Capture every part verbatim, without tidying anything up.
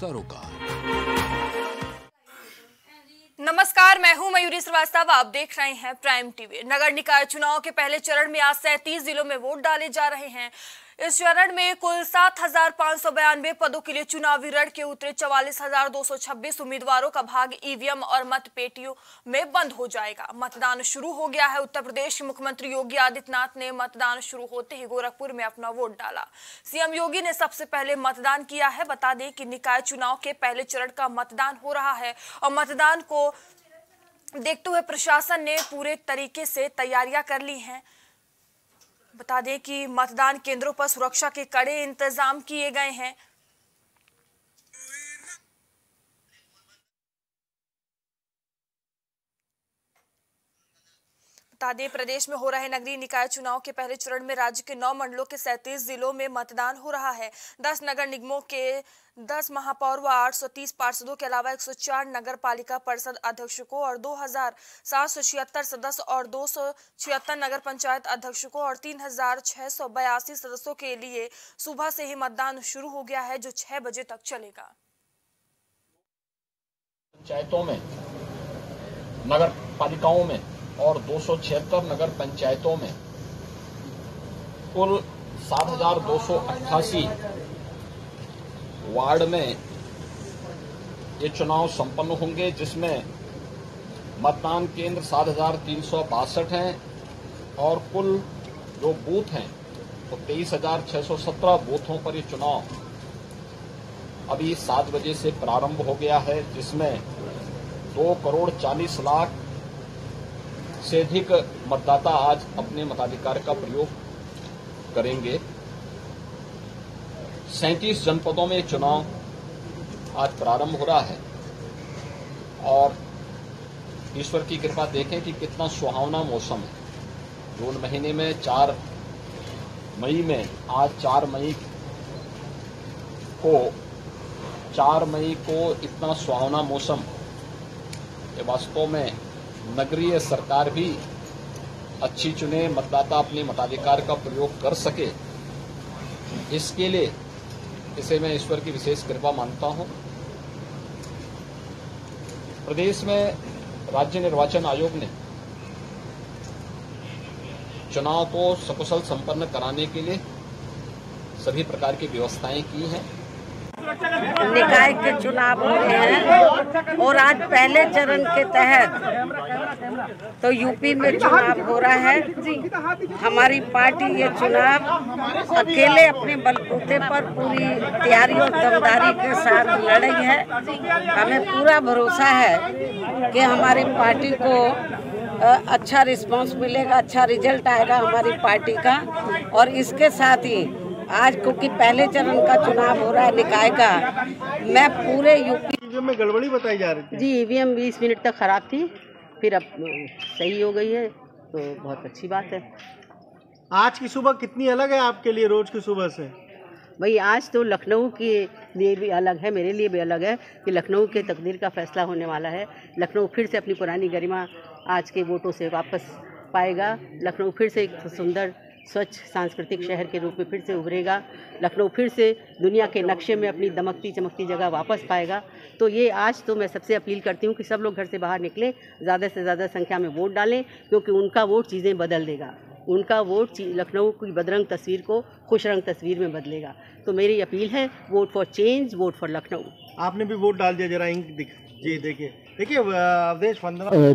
सरोकार। नमस्कार, मैं हूं मयूरी श्रीवास्तव, आप देख रहे हैं प्राइम टीवी। नगर निकाय चुनाव के पहले चरण में आज सैंतीस जिलों में वोट डाले जा रहे हैं। इस चरण में कुल सात हजार पाँच सौ बयानवे पदों के लिए चुनावी रण के उतरे चवालीस हजार दो सौ छब्बीस उम्मीदवारों का भाग ईवीएम और मत पेटियों में बंद हो जाएगा। मतदान शुरू हो गया है। उत्तर प्रदेश मुख्यमंत्री योगी आदित्यनाथ ने मतदान शुरू होते ही गोरखपुर में अपना वोट डाला। सीएम योगी ने सबसे पहले मतदान किया है। बता दें कि निकाय चुनाव के पहले चरण का मतदान हो रहा है और मतदान को देखते हुए प्रशासन ने पूरे तरीके से तैयारियां कर ली हैं। बता दें कि मतदान केंद्रों पर सुरक्षा के कड़े इंतजाम किए गए हैं। बता दें प्रदेश में हो रहे नगरीय निकाय चुनाव के पहले चरण में राज्य के नौ मंडलों के सैंतीस जिलों में मतदान हो रहा है। दस नगर निगमों के दस महापौर व आठ सौ तीस पार्षदों के अलावा एक सौ चार नगर पालिका परिषद अध्यक्षों और दो हजार सात सौ छिहत्तर सदस्य और दो सौ छिहत्तर नगर पंचायत अध्यक्षों और तीन हजार छह सौ बयासी सदस्यों के लिए सुबह से ही मतदान शुरू हो गया है, जो छह बजे तक चलेगा। पंचायतों में, नगर पालिकाओं में और दो सौ छिहत्तर नगर पंचायतों में कुल सात हजार दो सौ अट्ठासी वार्ड में ये चुनाव संपन्न होंगे, जिसमें मतदान केंद्र सात हजार तीन सौ बासठ हैं और कुल जो बूथ हैं तो तेईस हजार छह सौ सत्रह बूथों पर ये चुनाव अभी सात बजे से प्रारंभ हो गया है, जिसमें दो करोड़ चालीस लाख से अधिक मतदाता आज अपने मताधिकार का प्रयोग करेंगे। सैंतीस जनपदों में चुनाव आज प्रारंभ हो रहा है और ईश्वर की कृपा देखें कि कितना सुहावना मौसम है। जून महीने में चार मई में आज चार मई को चार मई को इतना सुहावना मौसम, ये वास्तव में नगरीय सरकार भी अच्छी चुने, मतदाता अपने मताधिकार का प्रयोग कर सके, इसके लिए इसे मैं ईश्वर की विशेष कृपा मानता हूं। प्रदेश में राज्य निर्वाचन आयोग ने चुनाव को सकुशल संपन्न कराने के लिए सभी प्रकार की व्यवस्थाएं की हैं। निकाय के चुनाव हो रहे हैं और आज पहले चरण के तहत तो यूपी में चुनाव हो रहा है। हमारी पार्टी ये चुनाव अकेले अपने बलबूते पर पूरी तैयारी और दमदारी के साथ लड़ रही है। हमें पूरा भरोसा है कि हमारी पार्टी को अच्छा रिस्पांस मिलेगा, अच्छा रिजल्ट आएगा हमारी पार्टी का। और इसके साथ ही आज क्योंकि पहले चरण का चुनाव हो रहा है निकाय का, मैं पूरे यूपी में गड़बड़ी बताई जा रही थी जी। ईवीएम बीस मिनट तक खराब थी, फिर अब सही हो गई है, तो बहुत अच्छी बात है। आज की सुबह कितनी अलग है आपके लिए रोज की सुबह से? भाई आज तो लखनऊ के लिए भी अलग है, मेरे लिए भी अलग है कि लखनऊ के तकदीर का फैसला होने वाला है। लखनऊ फिर से अपनी पुरानी गरिमा आज के वोटों से वापस पाएगा। लखनऊ फिर से एक सुंदर स्वच्छ सांस्कृतिक शहर के रूप में फिर से उभरेगा। लखनऊ फिर से दुनिया के नक्शे में अपनी दमकती चमकती जगह वापस पाएगा। तो ये आज तो मैं सबसे अपील करती हूँ कि सब लोग घर से बाहर निकलें, ज़्यादा से ज़्यादा संख्या में वोट डालें, क्योंकि उनका वोट चीज़ें बदल देगा। उनका वोट लखनऊ की बदरंग तस्वीर को खुश रंग तस्वीर में बदलेगा। तो मेरी अपील है, vote for change, vote for Lucknow. आपने भी वोट डाल दिया, जरा इंक जी देखिए। देखिए अवधेश,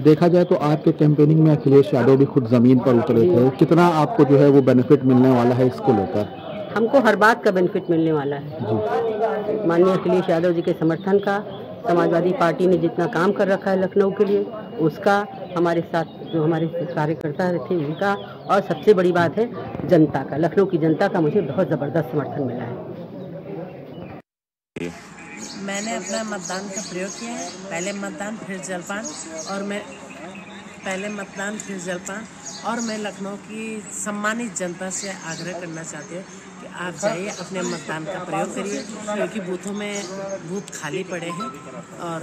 देखा जाए तो आपके कैंपेनिंग में अखिलेश यादव भी खुद ज़मीन पर उतरे थे, कितना आपको जो है वो बेनिफिट मिलने वाला है इसको लेकर? हमको हर बात का बेनिफिट मिलने वाला है। माननीय अखिलेश यादव जी के समर्थन का समाजवादी पार्टी ने जितना काम कर रखा है लखनऊ के लिए, उसका हमारे साथ जो हमारे कार्यकर्ता थे उनका, और सबसे बड़ी बात है जनता का, लखनऊ की जनता का मुझे बहुत ज़बरदस्त समर्थन मिला है। मैंने अपना मतदान का प्रयोग किया है। पहले मतदान फिर जलपान और मैं पहले मतदान फिर जलपान और मैं लखनऊ की सम्मानित जनता से आग्रह करना चाहती हूँ कि आप जाइए, अपने मतदान का प्रयोग करिए, क्योंकि बूथों में बूथ खाली पड़े हैं और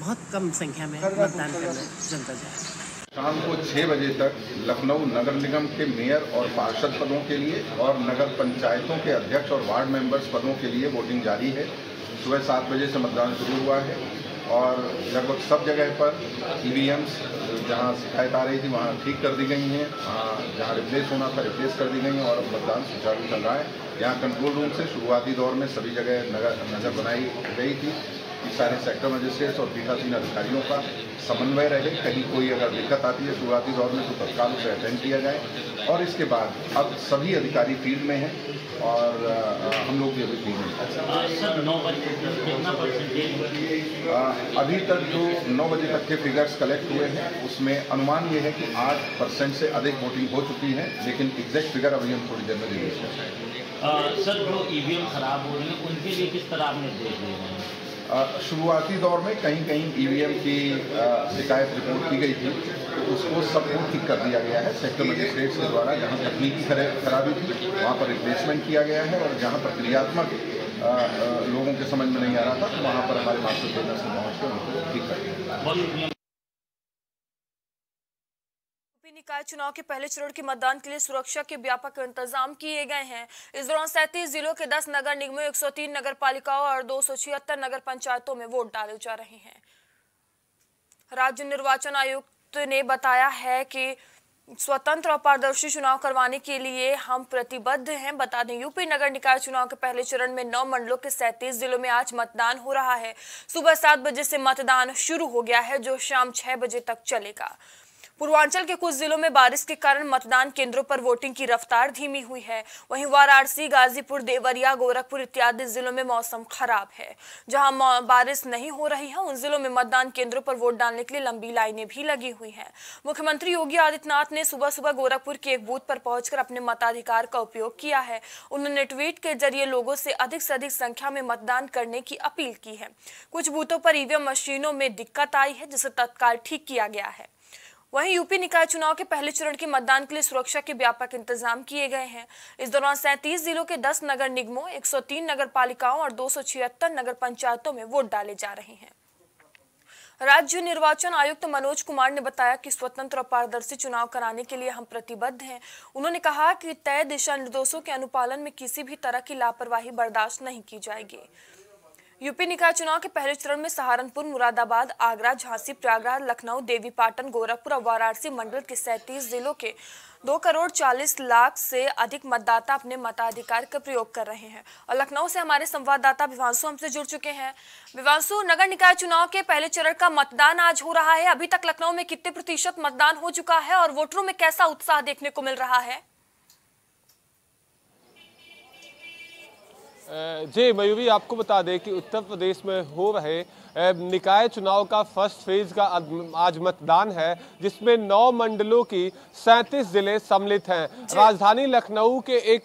बहुत कम संख्या में मतदान करना जनता जाए। शाम को छः बजे तक लखनऊ नगर निगम के मेयर और पार्षद पदों के लिए और नगर पंचायतों के अध्यक्ष और वार्ड मेंबर्स पदों के लिए वोटिंग जारी है। सुबह सात बजे से मतदान शुरू हुआ है और लगभग सब जगह पर ई वी एम्स जहाँ शिकायत आ रही थी वहाँ ठीक कर दी गई हैं, वहाँ जहाँ रिप्लेस होना था रिप्लेस कर दी गई हैं और मतदान सुचारू चल रहा है। यहाँ कंट्रोल रूम से शुरुआती दौर में सभी जगह नज़र बनाई गई थी कि सारे सेक्टर मजिस्ट्रेट्स और पीठासीन अधिकारियों का समन्वय रहे, कहीं कोई अगर दिक्कत आती है शुरुआती दौर में तो तत्काल उसे अटेंड किया जाए। और इसके बाद अब सभी अधिकारी फील्ड में हैं और हम लोग भी अभी फील्ड में। अभी तक जो नौ बजे तक के फिगर्स कलेक्ट हुए हैं उसमें अनुमान ये है कि आठ परसेंट से अधिक वोटिंग हो चुकी है, लेकिन एग्जैक्ट फिगर अभी हम थोड़ी देर में रिलीज कर पाएंगे। सर, जो ई वी एम खराब हो रही है उनके लिए किस तरह आपने देख रहे हैं? शुरुआती दौर में कहीं कहीं ई वी एम की शिकायत रिपोर्ट की गई थी तो उसको सबको ठीक कर दिया गया है सेक्टर मजिस्ट्रेट्स के द्वारा। जहाँ तकनीकी खराबी थी वहाँ पर रिप्लेसमेंट किया गया है और जहाँ प्रक्रियात्मक लोगों के समझ में नहीं आ रहा था तो वहाँ पर हमारे मास्टर ट्रेनर से पहुँच कर उनको ठीक कर दिया गया। निकाय चुनाव के पहले चरण के मतदान के लिए सुरक्षा के व्यापक इंतजाम किए गए हैं। इस दौरान सैंतीस जिलों के दस नगर निगमों, एक सौ तीन नगर पालिकाओं और दो सौ छिहत्तर नगर पंचायतों में वोट डाले जा रहे हैं। राज्य निर्वाचन आयुक्त ने बताया है कि स्वतंत्र और पारदर्शी चुनाव करवाने के लिए हम प्रतिबद्ध हैं। बता दें, यूपी नगर निकाय चुनाव के पहले चरण में नौ मंडलों के सैंतीस जिलों में आज मतदान हो रहा है। सुबह सात बजे से मतदान शुरू हो गया है जो शाम छह बजे तक चलेगा। पूर्वांचल के कुछ जिलों में बारिश के कारण मतदान केंद्रों पर वोटिंग की रफ्तार धीमी हुई है। वहीं वाराणसी, गाजीपुर, देवरिया, गोरखपुर इत्यादि जिलों में मौसम खराब है। जहां बारिश नहीं हो रही है उन जिलों में मतदान केंद्रों पर वोट डालने के लिए लंबी लाइनें भी लगी हुई हैं। मुख्यमंत्री योगी आदित्यनाथ ने सुबह सुबह गोरखपुर के एक बूथ पर पहुंचकर अपने मताधिकार का उपयोग किया है। उन्होंने ट्वीट के जरिए लोगों से अधिक से अधिक संख्या में मतदान करने की अपील की है। कुछ बूथों पर ई वी एम मशीनों में दिक्कत आई है जिसे तत्काल ठीक किया गया है। वहीं यूपी निकाय चुनाव के पहले चरण के मतदान के लिए सुरक्षा के व्यापक इंतजाम किए गए हैं। इस दौरान सैंतीस जिलों के दस नगर निगमों, एक सौ तीन नगर पालिकाओं और दो सौ छिहत्तर नगर पंचायतों में वोट डाले जा रहे हैं। राज्य निर्वाचन आयुक्त मनोज कुमार ने बताया कि स्वतंत्र और पारदर्शी चुनाव कराने के लिए हम प्रतिबद्ध हैं। उन्होंने कहा कि तय दिशा निर्देशों के अनुपालन में किसी भी तरह की लापरवाही बर्दाश्त नहीं की जाएगी। यूपी निकाय चुनाव के पहले चरण में सहारनपुर, मुरादाबाद, आगरा, झांसी, प्रयागराज, लखनऊ, देवीपाटन, गोरखपुर और वाराणसी मंडल के सैंतीस जिलों के दो करोड़ चालीस लाख से अधिक मतदाता अपने मताधिकार का प्रयोग कर रहे हैं। और लखनऊ से हमारे संवाददाता विवासु हमसे जुड़ चुके हैं। विवासु, नगर निकाय चुनाव के पहले चरण का मतदान आज हो रहा है, अभी तक लखनऊ में कितने प्रतिशत मतदान हो चुका है और वोटरों में कैसा उत्साह देखने को मिल रहा है? जी मयूरी, आपको बता दें कि उत्तर प्रदेश में हो रहे निकाय चुनाव का फर्स्ट फेज का आज मतदान है जिसमें नौ मंडलों की सैंतीस जिले सम्मिलित हैं। राजधानी लखनऊ के एक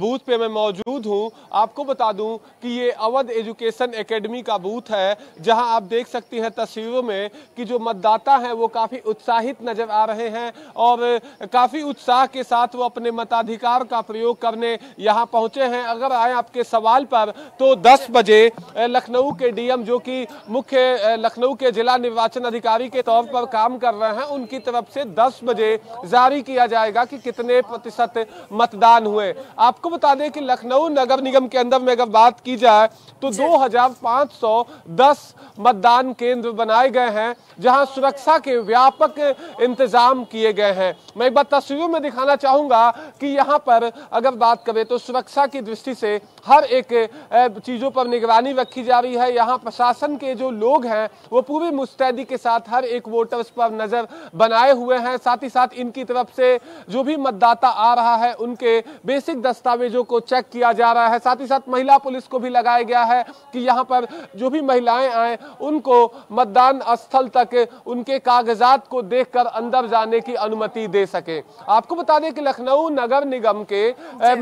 बूथ पे मैं मौजूद हूं। आपको बता दूं कि ये अवध एजुकेशन एकेडमी का बूथ है जहां आप देख सकती हैं तस्वीरों में कि जो मतदाता हैं वो काफ़ी उत्साहित नजर आ रहे हैं और काफ़ी उत्साह के साथ वो अपने मताधिकार का प्रयोग करने यहाँ पहुँचे हैं। अगर आए आपके सवाल पर तो दस बजे लखनऊ के डी एम जो कि मुख्य लखनऊ के जिला निर्वाचन अधिकारी के तौर पर काम कर रहे हैं उनकी तरफ से दस बजे जारी किया जाएगा कि कितने प्रतिशत मतदान हुए। आपको बता दें कि लखनऊ नगर निगम के अंदर में अगर बात की जाए तो दो हज़ार पाँच सौ दस मतदान केंद्र बनाए गए हैं जहां सुरक्षा के व्यापक इंतजाम किए गए हैं। मैं एक बार तस्वीरों में दिखाना चाहूंगा कि यहाँ पर अगर बात करें तो सुरक्षा की दृष्टि से हर एक चीजों पर निगरानी रखी जा रही है। यहाँ प्रशासन के जो लोग हैं वो पूरी मुस्तैदी के साथ हर एक वोटर्स पर नजर बनाए हुए हैं। साथ ही साथ इनकी तरफ से जो भी मतदाता आ रहा है उनके बेसिक दस्तावेजों को चेक किया जा रहा है। साथ ही साथ महिला पुलिस को भी लगाया गया है कि यहाँ पर जो भी महिलाएं आए उनको मतदान स्थल तक उनके कागजात को देखकर अंदर जाने की अनुमति दे सके। आपको बता दें कि लखनऊ नगर निगम के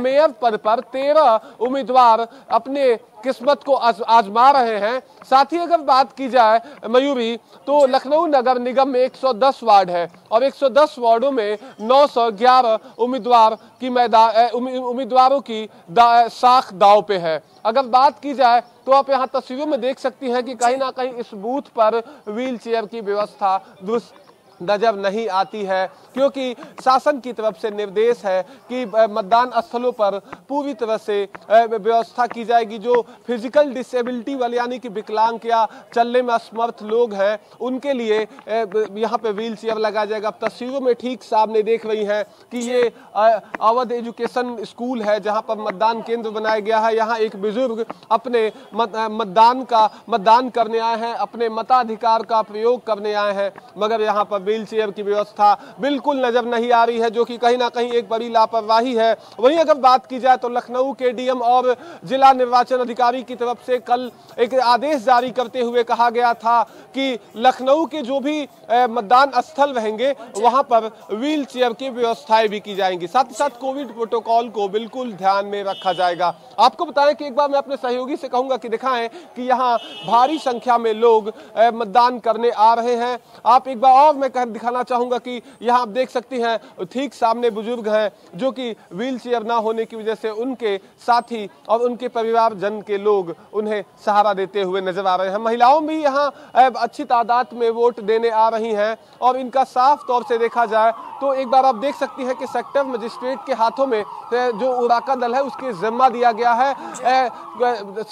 मेयर पद पर तेरह उम्मीदवार अपने किस्मत को आजमा रहे हैं। साथ ही अगर बात की जाए मयूरी तो लखनऊ नगर निगम में एक सौ दस वार्ड है और एक सौ दस वार्डों में नौ सौ ग्यारह उम्मीदवार की मैदान उम्मीदवारों की दा, साख दाव पे है। अगर बात की जाए तो आप यहाँ तस्वीरों में देख सकती हैं कि कहीं ना कहीं इस बूथ पर व्हील चेयर की व्यवस्था दुरुस्त नजर नहीं आती है, क्योंकि शासन की तरफ से निर्देश है कि मतदान स्थलों पर पूरी तरह से व्यवस्था की जाएगी। जो फिजिकल डिसेबिलिटी वाले यानी कि विकलांग या चलने में असमर्थ लोग हैं उनके लिए यहाँ पे व्हील चेयर लगाया जाएगा। अब तस्वीरों में ठीक सामने देख रही हैं कि ये अवध एजुकेशन स्कूल है जहाँ पर मतदान केंद्र बनाया गया है। यहाँ एक बुजुर्ग अपने मतदान का मतदान करने आए हैं, अपने मताधिकार का प्रयोग करने आए हैं, मगर यहाँ पर व्हील चेयर की व्यवस्था बिल्कुल नजर नहीं आ रही है, जो कि कहीं ना कहीं एक बड़ी लापरवाही है। वहीं अगर बात की जाए तो लखनऊ के डीएम और जिला निर्वाचन अधिकारी की तरफ से कल एक आदेश जारी करते हुए कहा गया था कि लखनऊ के जो भी मतदान स्थल रहेंगे वहां पर व्हील चेयर की व्यवस्थाएं भी की जाएंगी, साथ ही साथ कोविड प्रोटोकॉल को बिल्कुल ध्यान में रखा जाएगा। आपको बताएं कि एक बार मैं अपने सहयोगी से कहूंगा कि दिखाएं कि यहाँ भारी संख्या में लोग मतदान करने आ रहे हैं। आप एक बार और मैं दिखाना चाहूंगा कि यहाँ आप देख सकती हैं ठीक सामने बुजुर्ग हैं जो कि व्हील चेयर ना होने की वजह से उनके साथी और उनके परिवारजन के लोग उन्हें सहारा देते हुए नजर आ रहे हैं। महिलाओं भी यहाँ अच्छी तादाद में वोट देने आ रही हैं और इनका साफ तौर से देखा जाए तो एक बार आप देख सकती हैं कि सेक्टर मजिस्ट्रेट के हाथों में जो उड़ाका दल है उसके जिम्मा दिया गया है।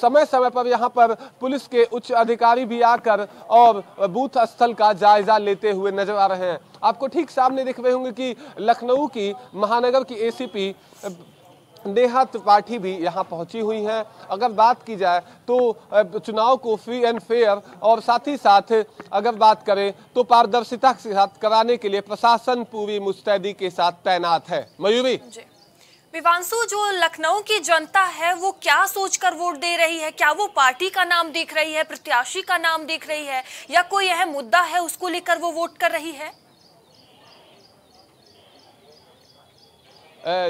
समय समय पर यहाँ पर पुलिस के उच्च अधिकारी भी आकर और बूथ स्थल का जायजा लेते हुए नजर आ रहे हैं। आपको ठीक सामने दिख रहे होंगे कि लखनऊ की महानगर की एसीपी नेहा त्रिपाठी भी यहाँ पहुँची हुई हैं। अगर बात की जाए तो चुनाव को फ्री एंड फेयर और साथ ही साथ अगर बात करें तो पारदर्शिता के साथ कराने के लिए प्रशासन पूरी मुस्तैदी के साथ तैनात है। मयूरी विवांशु, जो लखनऊ की जनता है वो क्या सोचकर वोट दे रही है? क्या वो पार्टी का नाम देख रही है, प्रत्याशी का नाम देख रही है, या कोई यह मुद्दा है उसको लेकर वो वोट कर रही है?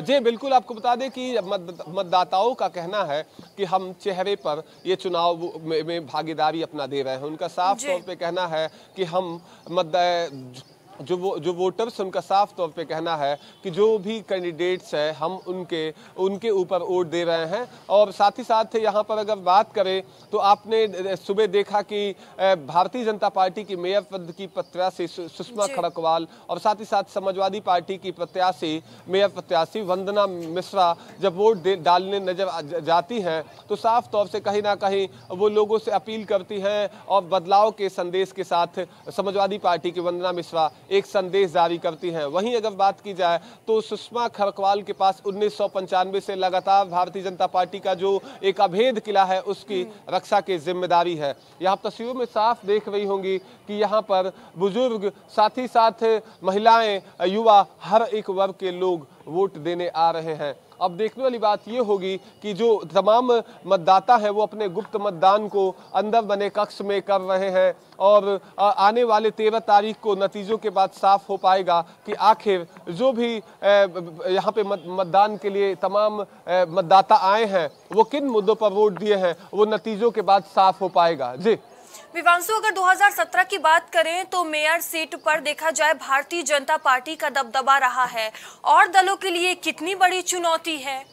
जी बिल्कुल, आपको बता दें कि मतदाताओं का कहना है कि हम चेहरे पर ये चुनाव में, में भागीदारी अपना दे रहे हैं। उनका साफ तौर पे कहना है कि हम मतदाता जो वो जो वोटर्स उनका साफ तौर पे कहना है कि जो भी कैंडिडेट्स हैं हम उनके उनके ऊपर वोट दे रहे हैं। और साथ ही साथ यहाँ पर अगर बात करें तो आपने सुबह देखा कि भारतीय जनता पार्टी की मेयर पद की प्रत्याशी सुषमा खड़गवाल और साथ ही साथ समाजवादी पार्टी की प्रत्याशी मेयर प्रत्याशी वंदना मिश्रा जब वोट डालने नजर जाती हैं तो साफ तौर से कहीं ना कहीं वो लोगों से अपील करती हैं और बदलाव के संदेश के साथ समाजवादी पार्टी की वंदना मिश्रा एक संदेश जारी करती हैं। वहीं अगर बात की जाए तो सुषमा खड़गवाल के पास उन्नीस सौ पंचानवे से लगातार भारतीय जनता पार्टी का जो एक अभेद किला है उसकी रक्षा की जिम्मेदारी है। यहाँ तस्वीरों में साफ देख रही होंगी कि यहाँ पर बुजुर्ग साथ ही साथ महिलाएं युवा हर एक वर्ग के लोग वोट देने आ रहे हैं। अब देखने वाली बात ये होगी कि जो तमाम मतदाता है वो अपने गुप्त मतदान को अंदर बने कक्ष में कर रहे हैं और आने वाले तेरह तारीख को नतीजों के बाद साफ हो पाएगा कि आखिर जो भी यहाँ पे मतदान के लिए तमाम मतदाता आए हैं वो किन मुद्दों पर वोट दिए हैं वो नतीजों के बाद साफ हो पाएगा। जी विवांशु, अगर दो हज़ार सत्रह की बात करें तो मेयर सीट पर देखा जाए भारतीय जनता पार्टी का दबदबा रहा है, और दलों के लिए कितनी बड़ी चुनौती है?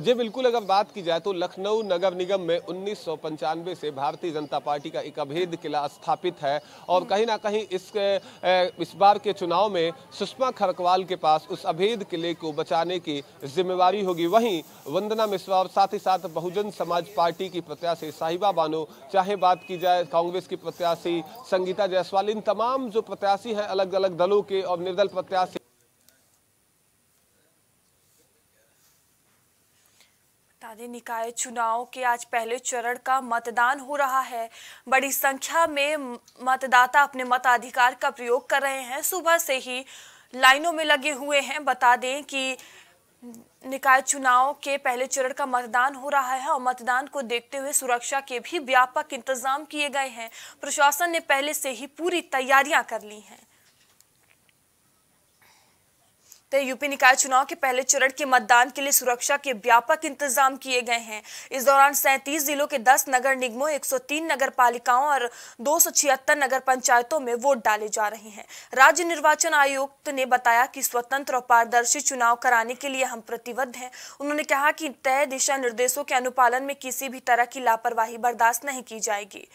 जी बिल्कुल, अगर बात की जाए तो लखनऊ नगर निगम में उन्नीस सौ पंचानवे से भारतीय जनता पार्टी का एक अभेद किला स्थापित है और कहीं ना कहीं इस इस बार के चुनाव में सुषमा खड़गवाल के पास उस अभेद किले को बचाने की जिम्मेवारी होगी। वहीं वंदना मिश्रा और साथ ही साथ बहुजन समाज पार्टी की प्रत्याशी साहिबा बानो, चाहे बात की जाए कांग्रेस की प्रत्याशी संगीता जायसवाल, इन तमाम जो प्रत्याशी हैं अलग अलग दलों के और निर्दल प्रत्याशी निकाय चुनाव के आज पहले चरण का मतदान हो रहा है। बड़ी संख्या में मतदाता अपने मताधिकार का प्रयोग कर रहे हैं, सुबह से ही लाइनों में लगे हुए हैं। बता दें कि निकाय चुनाव के पहले चरण का मतदान हो रहा है और मतदान को देखते हुए सुरक्षा के भी व्यापक इंतजाम किए गए हैं। प्रशासन ने पहले से ही पूरी तैयारियां कर ली हैं। यूपी निकाय चुनाव के पहले चरण के मतदान के लिए सुरक्षा के व्यापक इंतजाम किए गए हैं। इस दौरान सैंतीस जिलों के दस नगर निगमों, एक सौ तीन नगर पालिकाओं और दो सौ छिहत्तर नगर पंचायतों में वोट डाले जा रहे हैं। राज्य निर्वाचन आयुक्त ने बताया कि स्वतंत्र और पारदर्शी चुनाव कराने के लिए हम प्रतिबद्ध हैं। उन्होंने कहा कि तय दिशा निर्देशों के अनुपालन में किसी भी तरह की लापरवाही बर्दाश्त नहीं की जाएगी।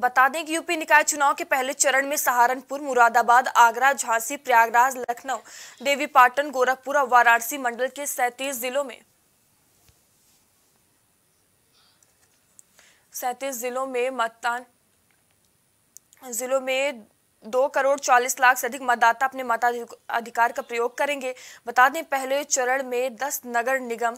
बता दें कि यूपी निकाय चुनाव के पहले चरण में सहारनपुर, मुरादाबाद, आगरा, झांसी, प्रयागराज, लखनऊ, देवीपाटन, गोरखपुर और वाराणसी मंडल के सैंतीस जिलों में सैंतीस जिलों में मतदान जिलों में दो करोड़ चालीस लाख से अधिक मतदाता अपने मताधिकार का प्रयोग करेंगे। बता दें पहले चरण में दस नगर निगम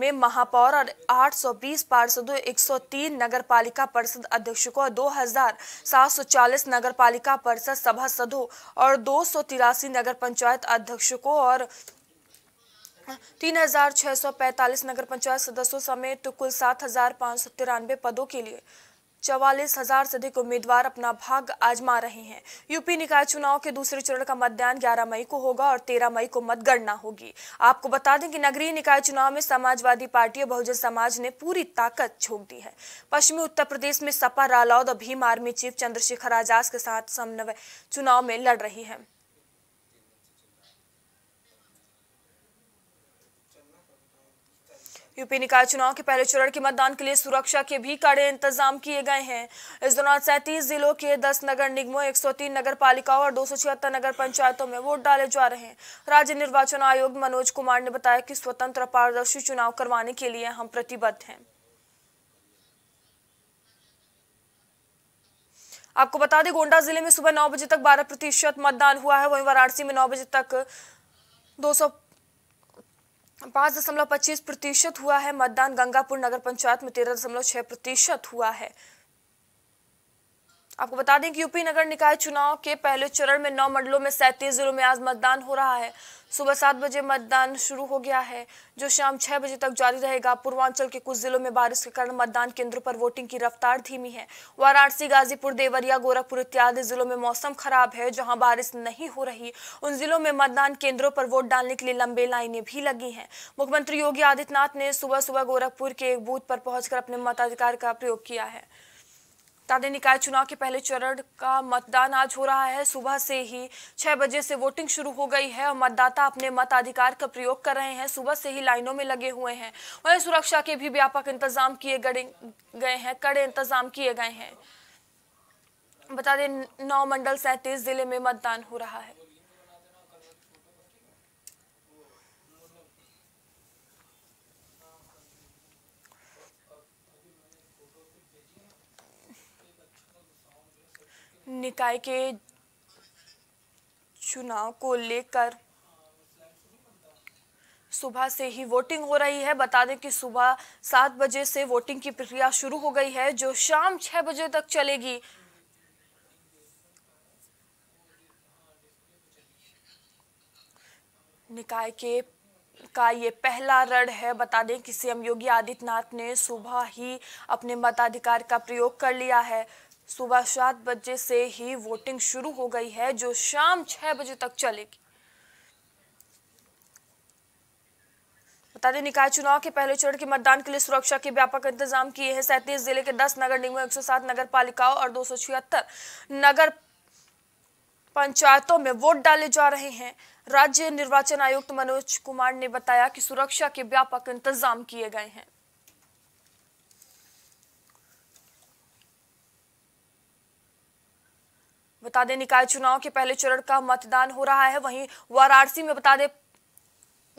में महापौर और आठ सौ बीस पार्षदों, एक सौ तीन नगर पालिका परिषद अध्यक्षों और दो हजार सात सौ चालीस नगर पालिका परिषद सभासदों और दो सौ तिरासी नगर पंचायत अध्यक्षों और तीन हजार छह सौ पैंतालीस नगर पंचायत सदस्यों समेत कुल सात हजार पाँच सौ तिरानवे पदों के लिए चवालीस हजार से अधिक उम्मीदवार अपना भाग आजमा रहे हैं। यूपी निकाय चुनाव के दूसरे चरण का मतदान ग्यारह मई को होगा और तेरह मई को मतगणना होगी। आपको बता दें कि नगरीय निकाय चुनाव में समाजवादी पार्टी और बहुजन समाज ने पूरी ताकत झोंक दी है। पश्चिमी उत्तर प्रदेश में सपा, रालोद और भीम आर्मी चीफ चंद्रशेखर आजाद के साथ समन्वय चुनाव में लड़ रही है। यूपी निकाय चुनाव के पहले चरण के मतदान के लिए सुरक्षा के भी कड़े इंतजाम किए गए हैं। इस दौरान सैंतीस जिलों के दस नगर निगमों, एक सौ तीन नगर पालिकाओं और दो सौ छिहत्तर नगर पंचायतों में वोट डाले जा रहे हैं। राज्य निर्वाचन आयोग मनोज कुमार ने बताया कि स्वतंत्र और पारदर्शी चुनाव करवाने के लिए हम प्रतिबद्ध हैं। आपको बता दें गोंडा जिले में सुबह नौ बजे तक बारह प्रतिशत मतदान हुआ है। वहीं वाराणसी में नौ बजे तक दो सौ पाँच दशमलव पच्चीस प्रतिशत हुआ है मतदान। गंगापुर नगर पंचायत में तेरह दशमलव छह प्रतिशत हुआ है। आपको बता दें कि यूपी नगर निकाय चुनाव के पहले चरण में नौ मंडलों में सैंतीस जिलों में आज मतदान हो रहा है। सुबह सात बजे मतदान शुरू हो गया है जो शाम छह बजे तक जारी रहेगा। पूर्वांचल के कुछ जिलों में बारिश के कारण मतदान केंद्रों पर वोटिंग की रफ्तार धीमी है। वाराणसी, गाजीपुर, देवरिया, गोरखपुर इत्यादि जिलों में मौसम खराब है। जहां बारिश नहीं हो रही उन जिलों में मतदान केंद्रों पर वोट डालने के लिए लंबी लाइनें भी लगी हैं। मुख्यमंत्री योगी आदित्यनाथ ने सुबह सुबह गोरखपुर के एक बूथ पर पहुंचकर अपने मताधिकार का प्रयोग किया है। तादे निकाय चुनाव के पहले चरण का मतदान आज हो रहा है। सुबह से ही छह बजे से वोटिंग शुरू हो गई है और मतदाता अपने मताधिकार का प्रयोग कर रहे हैं। सुबह से ही लाइनों में लगे हुए हैं। वहीं सुरक्षा के भी व्यापक इंतजाम किए गए हैं कड़े इंतजाम किए गए हैं। बता दें नौ मंडल सैंतीस जिले में मतदान हो रहा है। निकाय के चुनाव को लेकर सुबह से ही वोटिंग हो रही है। बता दें कि सुबह सात बजे से वोटिंग की प्रक्रिया शुरू हो गई है जो शाम छह बजे तक चलेगी। निकाय के का ये पहला रण है। बता दें कि सीएम योगी आदित्यनाथ ने सुबह ही अपने मताधिकार का प्रयोग कर लिया है। सुबह सात बजे से ही वोटिंग शुरू हो गई है जो शाम छह बजे तक चलेगी। बता दें निकाय चुनाव के पहले चरण के मतदान के लिए सुरक्षा के व्यापक इंतजाम किए हैं। सैंतीस जिले के दस नगर निगमों, एक सौ सात नगर पालिकाओं और दो सौ छिहत्तर नगर पंचायतों में वोट डाले जा रहे हैं। राज्य निर्वाचन आयुक्त मनोज कुमार ने बताया कि सुरक्षा के व्यापक इंतजाम किए गए हैं। बता दें निकाय चुनाव के पहले चरण का मतदान हो रहा है। वहीं वाराणसी में बता दें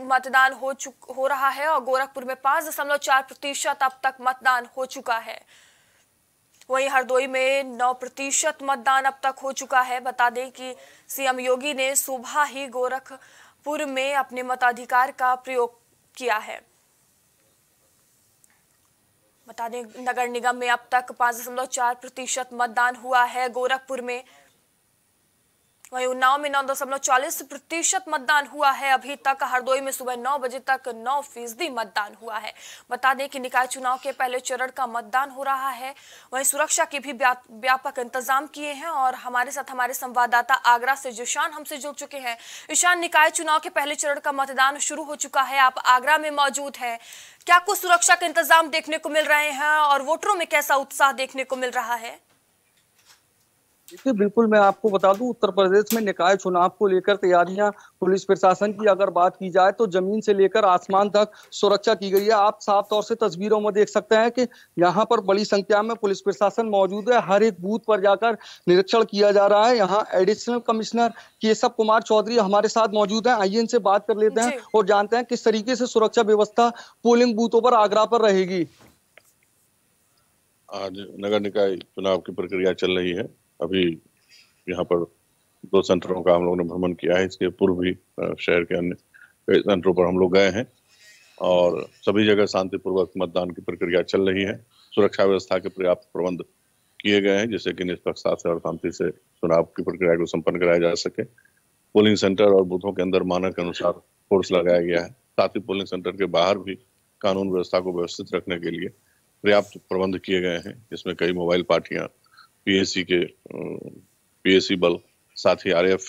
मतदान हो चुक हो रहा है और गोरखपुर में पांच दशमलव चार प्रतिशत अब तक मतदान हो चुका है। वहीं हरदोई में नौ प्रतिशत मतदान अब तक हो चुका है। बता दें कि सीएम योगी ने सुबह ही गोरखपुर में अपने मताधिकार का प्रयोग किया है। बता दें नगर निगम में अब तक पांच दशमलव चार प्रतिशत मतदान हुआ है। गोरखपुर में वहीं उन्नाव में नौ दशमलव चालीस प्रतिशत मतदान हुआ है। अभी तक हरदोई में सुबह नौ बजे तक नौ फीसदी मतदान हुआ है। बता दें कि निकाय चुनाव के पहले चरण का मतदान हो रहा है। वहीं सुरक्षा के भी व्यापक इंतजाम किए हैं और हमारे साथ हमारे संवाददाता आगरा से जीशान हमसे जुड़ चुके हैं। ईशान, निकाय चुनाव के पहले चरण का मतदान शुरू हो चुका है, आप आगरा में मौजूद है, क्या कुछ सुरक्षा के इंतजाम देखने को मिल रहे हैं और वोटरों में कैसा उत्साह देखने को मिल रहा है? देखिए बिल्कुल मैं आपको बता दूं, उत्तर प्रदेश में निकाय चुनाव को लेकर तैयारियां पुलिस प्रशासन की अगर बात की जाए तो जमीन से लेकर आसमान तक सुरक्षा की गई है। आप साफ तौर से तस्वीरों में देख सकते हैं कि यहाँ पर बड़ी संख्या में पुलिस प्रशासन मौजूद है। हर एक बूथ पर जाकर निरीक्षण किया जा रहा है। यहाँ एडिशनल कमिश्नर केशव कुमार चौधरी हमारे साथ मौजूद है। आइए इनसे बात कर लेते हैं और जानते हैं किस तरीके से सुरक्षा व्यवस्था पोलिंग बूथों पर आगरा पर रहेगी। आज नगर निकाय चुनाव की प्रक्रिया चल रही है। अभी यहाँ पर दो सेंटरों का हम लोगों ने भ्रमण किया है। इसके पूर्व भी शहर के अन्य कई सेंटरों पर हम लोग गए हैं और सभी जगह शांतिपूर्वक मतदान की प्रक्रिया चल रही है। सुरक्षा व्यवस्था के पर्याप्त प्रबंध किए गए हैं जिससे कि निष्पक्षता से और शांति से चुनाव की प्रक्रिया को संपन्न कराया जा सके। पोलिंग सेंटर और बूथों के अंदर मानक के अनुसार फोर्स लगाया गया है। साथ ही पोलिंग सेंटर के बाहर भी कानून व्यवस्था को व्यवस्थित रखने के लिए पर्याप्त प्रबंध किए गए हैं, जिसमें कई मोबाइल पार्टियां, पीएसी के पीएसी बल, साथ ही आरएफ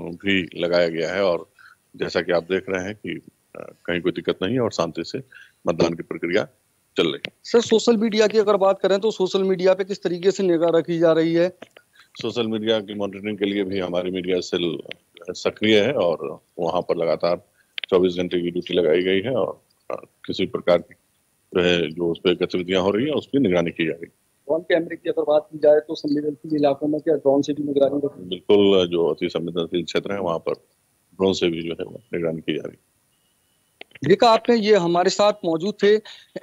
भी लगाया गया है। और जैसा कि आप देख रहे हैं कि कहीं कोई दिक्कत नहीं है और शांति से मतदान की प्रक्रिया चल रही है। सर, सोशल मीडिया की अगर बात करें तो सोशल मीडिया पे किस तरीके से निगाह रखी जा रही है? सोशल मीडिया की मॉनिटरिंग के लिए भी हमारी मीडिया सेल सक्रिय है और वहाँ पर लगातार चौबीस घंटे की ड्यूटी लगाई गई है और किसी प्रकार की जो उस पर गतिविधियां हो रही है उसकी निगरानी की जा रही है। ड्रोन कैमरे की अगर बात की जाए तो संवेदनशील इलाकों में क्या ड्रोन से भी निगरानी? बिल्कुल, जो अति संवेदनशील क्षेत्र है वहाँ पर ड्रोन से भी जो है निगरानी की जा रही है। देखा आपने, ये हमारे साथ मौजूद थे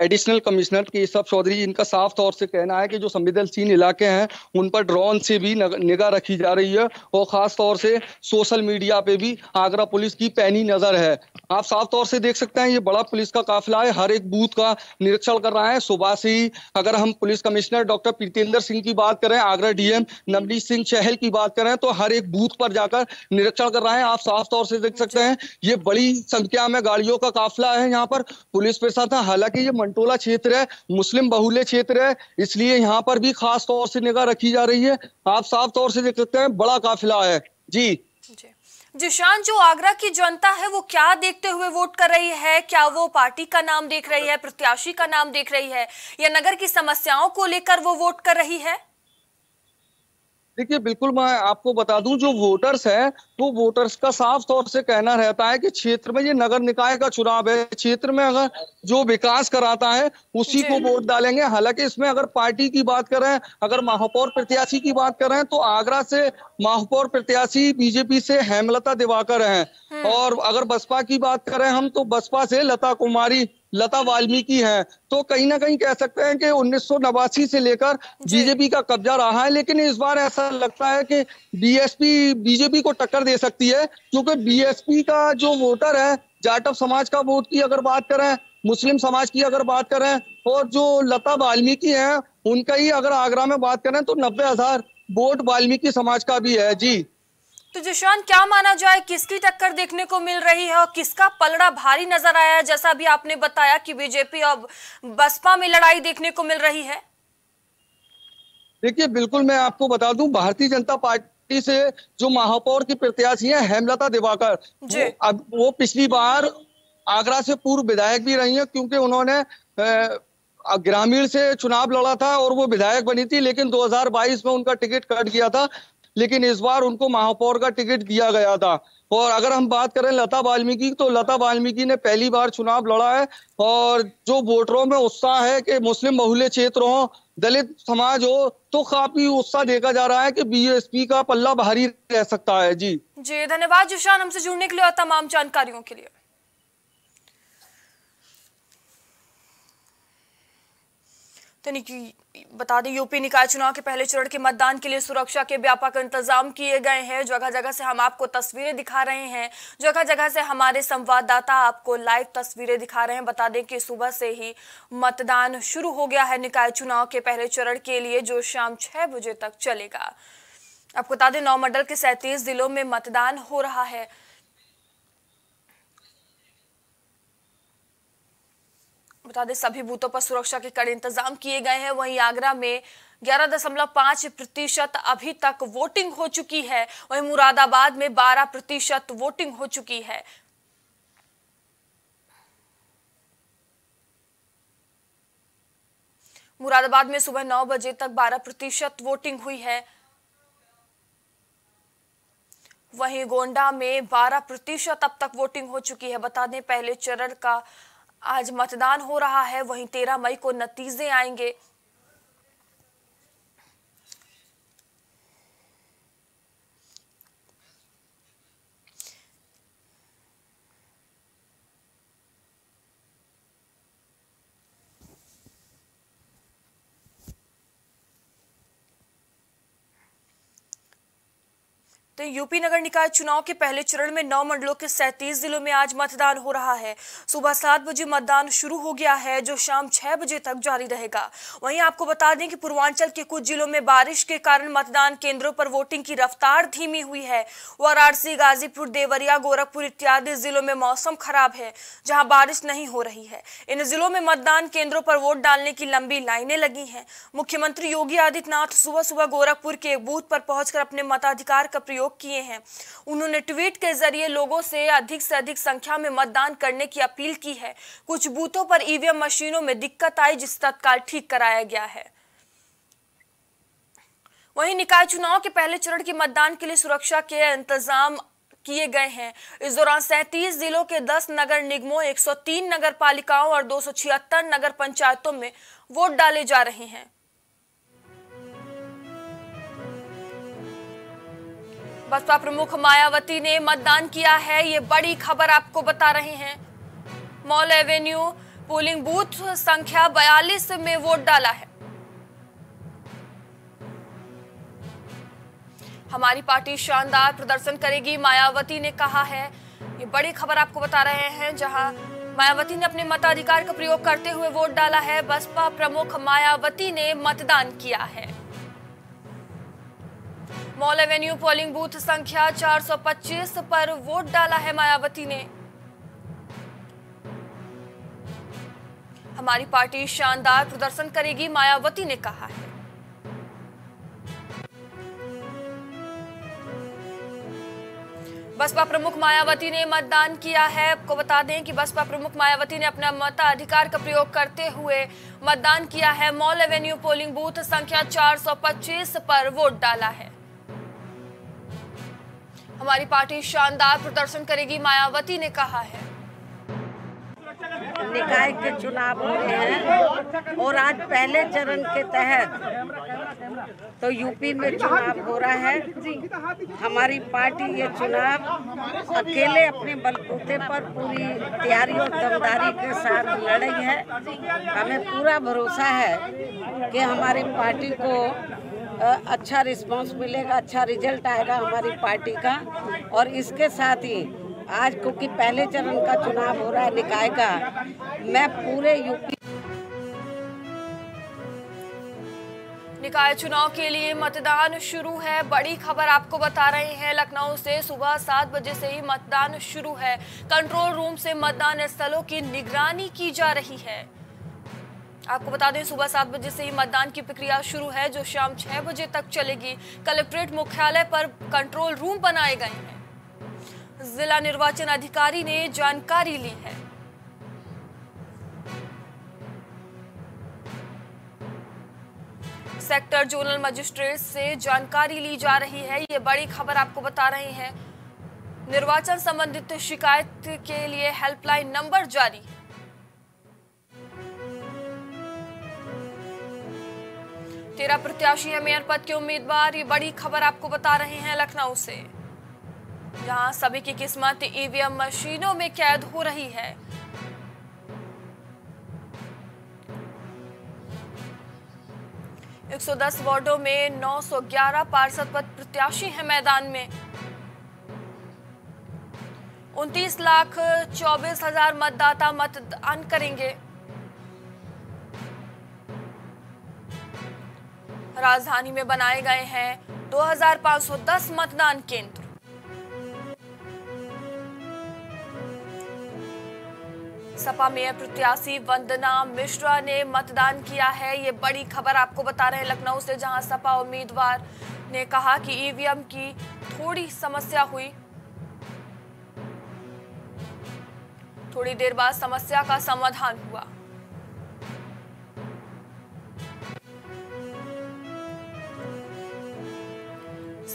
एडिशनल कमिश्नर केशव चौधरी। इनका साफ तौर से कहना है कि जो संवेदनशील इलाके हैं उन पर ड्रोन से भी निगाह रखी जा रही है और खास तौर से सोशल मीडिया पे भी आगरा पुलिस की पैनी नजर है। आप साफ तौर से देख सकते हैं ये बड़ा पुलिस का काफिला है, हर एक बूथ का निरीक्षण कर रहा है। सुबह से ही अगर हम police commissioner doctor Preetinder Singh की बात करें, आगरा डीएम नवनीत सिंह चहल की बात करें तो हर एक बूथ पर जाकर निरीक्षण कर रहे हैं। आप साफ तौर से देख सकते हैं ये बड़ी संख्या में गाड़ियों का काफिला है। यहाँ पर पुलिस प्रशासन, हालांकि ये मंटोला क्षेत्र है, मुस्लिम बहुल्य क्षेत्र है, इसलिए यहाँ पर भी खास तौर से निगाह रखी जा रही है। आप साफ तौर से देख सकते हैं बड़ा काफिला है। जी जी जीशान, जो आगरा की जनता है वो क्या देखते हुए वोट कर रही है? क्या वो पार्टी का नाम देख रही है, प्रत्याशी का नाम देख रही है, या नगर की समस्याओं को लेकर वो वोट कर रही है? देखिए बिल्कुल, मैं आपको बता दूं जो वोटर्स हैं वो वोटर्स का साफ तौर से कहना रहता है कि क्षेत्र में, ये नगर निकाय का चुनाव है, क्षेत्र में अगर जो विकास कराता है उसी को वोट डालेंगे। हालांकि इसमें अगर पार्टी की बात करें, अगर महापौर प्रत्याशी की बात करें तो आगरा से महापौर प्रत्याशी बीजेपी से हेमलता दिवाकर हैं और अगर बसपा की बात करें हम तो बसपा से लता कुमारी लता वाल्मीकि हैं। तो कहीं ना कहीं कह सकते हैं कि उन्नीस सौ नवासी से लेकर बीजेपी का कब्जा रहा है, लेकिन इस बार ऐसा लगता है कि बीएसपी बीजेपी को टक्कर दे सकती है क्योंकि बीएसपी का जो वोटर है, जाटव समाज का वोट की अगर बात करें, मुस्लिम समाज की अगर बात करें और जो लता वाल्मीकि हैं उनका ही अगर आगरा में बात करें तो नब्बे हजार वोट वाल्मीकि समाज का भी है। जी तो जीशान, क्या माना जाए, किसकी टक्कर देखने को मिल रही है और किसका पलड़ा भारी नजर आया है? जैसा भी आपने बताया कि बीजेपी और बसपा में लड़ाई देखने को मिल रही है। देखिए बिल्कुल, मैं आपको बता दूं भारतीय जनता पार्टी से जो महापौर की प्रत्याशी हैं हेमलता दिवाकर, वो, अब वो पिछली बार आगरा से पूर्व विधायक भी रही है क्योंकि उन्होंने ए, ग्रामीण से चुनाव लड़ा था और वो विधायक बनी थी, लेकिन दो हजार बाईस में उनका टिकट कट गया था, लेकिन इस बार उनको महापौर का टिकट दिया गया था। और अगर हम बात करें लता वाल्मीकि, तो लता वाल्मीकि ने पहली बार चुनाव लड़ा है और जो वोटरों में उत्साह है कि मुस्लिम बहुल्य क्षेत्र हो, दलित समाज हो, तो काफी उत्साह देखा जा रहा है कि बीएसपी का पल्ला भारी रह सकता है। जी जी धन्यवाद जीशान, हमसे जुड़ने के लिए और तमाम जानकारियों के लिए। बता दें, यूपी निकाय चुनाव के पहले चरण के मतदान के लिए सुरक्षा के व्यापक इंतजाम किए गए हैं। जगह जगह से हम आपको तस्वीरें दिखा रहे हैं, जगह जगह से हमारे संवाददाता आपको लाइव तस्वीरें दिखा रहे हैं। बता दें कि सुबह से ही मतदान शुरू हो गया है निकाय चुनाव के पहले चरण के लिए, जो शाम छह बजे तक चलेगा। आपको बता दें नौ मंडल के सैंतीस जिलों में मतदान हो रहा है। बता दें सभी बूथों पर सुरक्षा के कड़े इंतजाम किए गए हैं। वहीं आगरा में ग्यारह दशमलव पाँच प्रतिशत अभी तक वोटिंग हो चुकी है, वहीं मुरादाबाद में बारह प्रतिशत वोटिंग हो चुकी है। मुरादाबाद में सुबह नौ बजे तक बारह प्रतिशत वोटिंग हुई है। वहीं गोंडा में बारह प्रतिशत अब तक वोटिंग हो चुकी है। बता दें पहले चरण का आज मतदान हो रहा है, वहीं तेरह मई को नतीजे आएंगे। तो यूपी नगर निकाय चुनाव के पहले चरण में नौ मंडलों के सैंतीस जिलों में आज मतदान हो रहा है। सुबह सात बजे मतदान शुरू हो गया है, जो शाम छह बजे तक जारी रहेगा। वहीं आपको बता दें कि पूर्वांचल के कुछ जिलों में बारिश के कारण मतदान केंद्रों पर वोटिंग की रफ्तार धीमी हुई है। वाराणसी, गाजीपुर, देवरिया, गोरखपुर इत्यादि जिलों में मौसम खराब है, जहाँ बारिश नहीं हो रही है। इन जिलों में मतदान केंद्रों पर वोट डालने की लंबी लाइनें लगी हैं। मुख्यमंत्री योगी आदित्यनाथ सुबह सुबह गोरखपुर के एक बूथ पर पहुंचकर अपने मताधिकार का प्रयोग किए हैं। उन्होंने ट्वीट के जरिए लोगों से अधिक से अधिक संख्या में मतदान करने की अपील की है। कुछ बूथों पर ईवीएम मशीनों में दिक्कत आई, जिसे तत्काल ठीक कराया गया है। वहीं निकाय चुनाव के पहले चरण के मतदान के लिए सुरक्षा के इंतजाम किए गए हैं। इस दौरान सैंतीस जिलों के दस नगर निगमों, एक सौ तीन नगर पालिकाओं और दो सौ छिहत्तर नगर पंचायतों में वोट डाले जा रहे हैं। बसपा प्रमुख मायावती ने मतदान किया है, ये बड़ी खबर आपको बता रहे हैं। मॉल एवेन्यू पोलिंग बूथ संख्या बयालीस में वोट डाला है। हमारी पार्टी शानदार प्रदर्शन करेगी, मायावती ने कहा है। ये बड़ी खबर आपको बता रहे हैं, जहां मायावती ने अपने मताधिकार का प्रयोग करते हुए वोट डाला है। बसपा प्रमुख मायावती ने मतदान किया है। मॉल एवेन्यू पोलिंग बूथ संख्या चार सौ पच्चीस पर वोट डाला है मायावती ने। हमारी पार्टी शानदार प्रदर्शन करेगी, मायावती ने कहा है। बसपा प्रमुख मायावती ने मतदान किया है। आपको बता दें कि बसपा प्रमुख मायावती ने अपना मताधिकार का प्रयोग करते हुए मतदान किया है। मॉल एवेन्यू पोलिंग बूथ संख्या चार सौ पच्चीस पर वोट डाला है। हमारी पार्टी शानदार प्रदर्शन करेगी, मायावती ने कहा है। निकाय के चुनाव हो रहे हैं और आज पहले चरण के तहत तो यूपी में चुनाव हो रहा है। हमारी पार्टी ये चुनाव अकेले अपने बलबूते पर पूरी तैयारी और दमदारी के साथ लड़ रही है। हमें पूरा भरोसा है कि हमारी पार्टी को अच्छा रिस्पांस मिलेगा, अच्छा रिजल्ट आएगा हमारी पार्टी का। और इसके साथ ही आज क्योंकि पहले चरण का चुनाव हो रहा है निकाय का, मैं पूरे यूपी निकाय चुनाव के लिए मतदान शुरू है। बड़ी खबर आपको बता रहे हैं, लखनऊ से सुबह सात बजे से ही मतदान शुरू है। कंट्रोल रूम से मतदान स्थलों की निगरानी की जा रही है। आपको बता दें सुबह सात बजे से ही मतदान की प्रक्रिया शुरू है, जो शाम छह बजे तक चलेगी। कलेक्ट्रेट मुख्यालय पर कंट्रोल रूम बनाए गए हैं। जिला निर्वाचन अधिकारी ने जानकारी ली है। सेक्टर जोनल मजिस्ट्रेट से जानकारी ली जा रही है। ये बड़ी खबर आपको बता रहे हैं। निर्वाचन संबंधित शिकायत के लिए हेल्पलाइन नंबर जारी है। तेरह प्रत्याशी है मेयर पद के उम्मीदवार। ये बड़ी खबर आपको बता रहे हैं लखनऊ से, जहां सभी की किस्मत ईवीएम मशीनों में कैद हो रही है। एक सौ दस वार्डों में नौ सौ ग्यारह पार्षद पद प्रत्याशी है मैदान में। उनतीस लाख चौबीस हजार मतदाता मतदान करेंगे। राजधानी में बनाए गए हैं दो हजार पाँच सौ दस मतदान केंद्र। सपा मेयर प्रत्याशी वंदना मिश्रा ने मतदान किया है। ये बड़ी खबर आपको बता रहे हैं लखनऊ से, जहां सपा उम्मीदवार ने कहा कि ईवीएम की थोड़ी समस्या हुई। थोड़ी देर बाद समस्या का समाधान हुआ।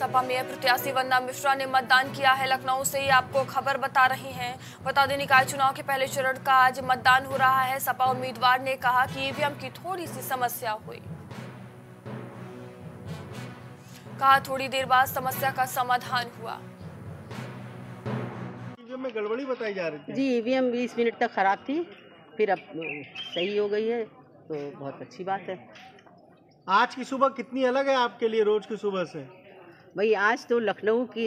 सपा मेयर प्रत्याशी वंदना मिश्रा ने मतदान किया है। लखनऊ से ही आपको खबर बता रही हैं। बता दें निकाय चुनाव के पहले चरण का आज मतदान हो रहा है। सपा उम्मीदवार ने कहा कि ईवीएम की थोड़ी सी समस्या हुई। कहा थोड़ी देर बाद समस्या का समाधान हुआ। ईवीएम में गड़बड़ी बताई जा रही थी। जी ईवीएम बीस मिनट तक खराब थी, फिर अब सही हो गई है, तो बहुत अच्छी बात है। आज की सुबह कितनी अलग है आपके लिए रोज की सुबह से? भाई आज तो लखनऊ के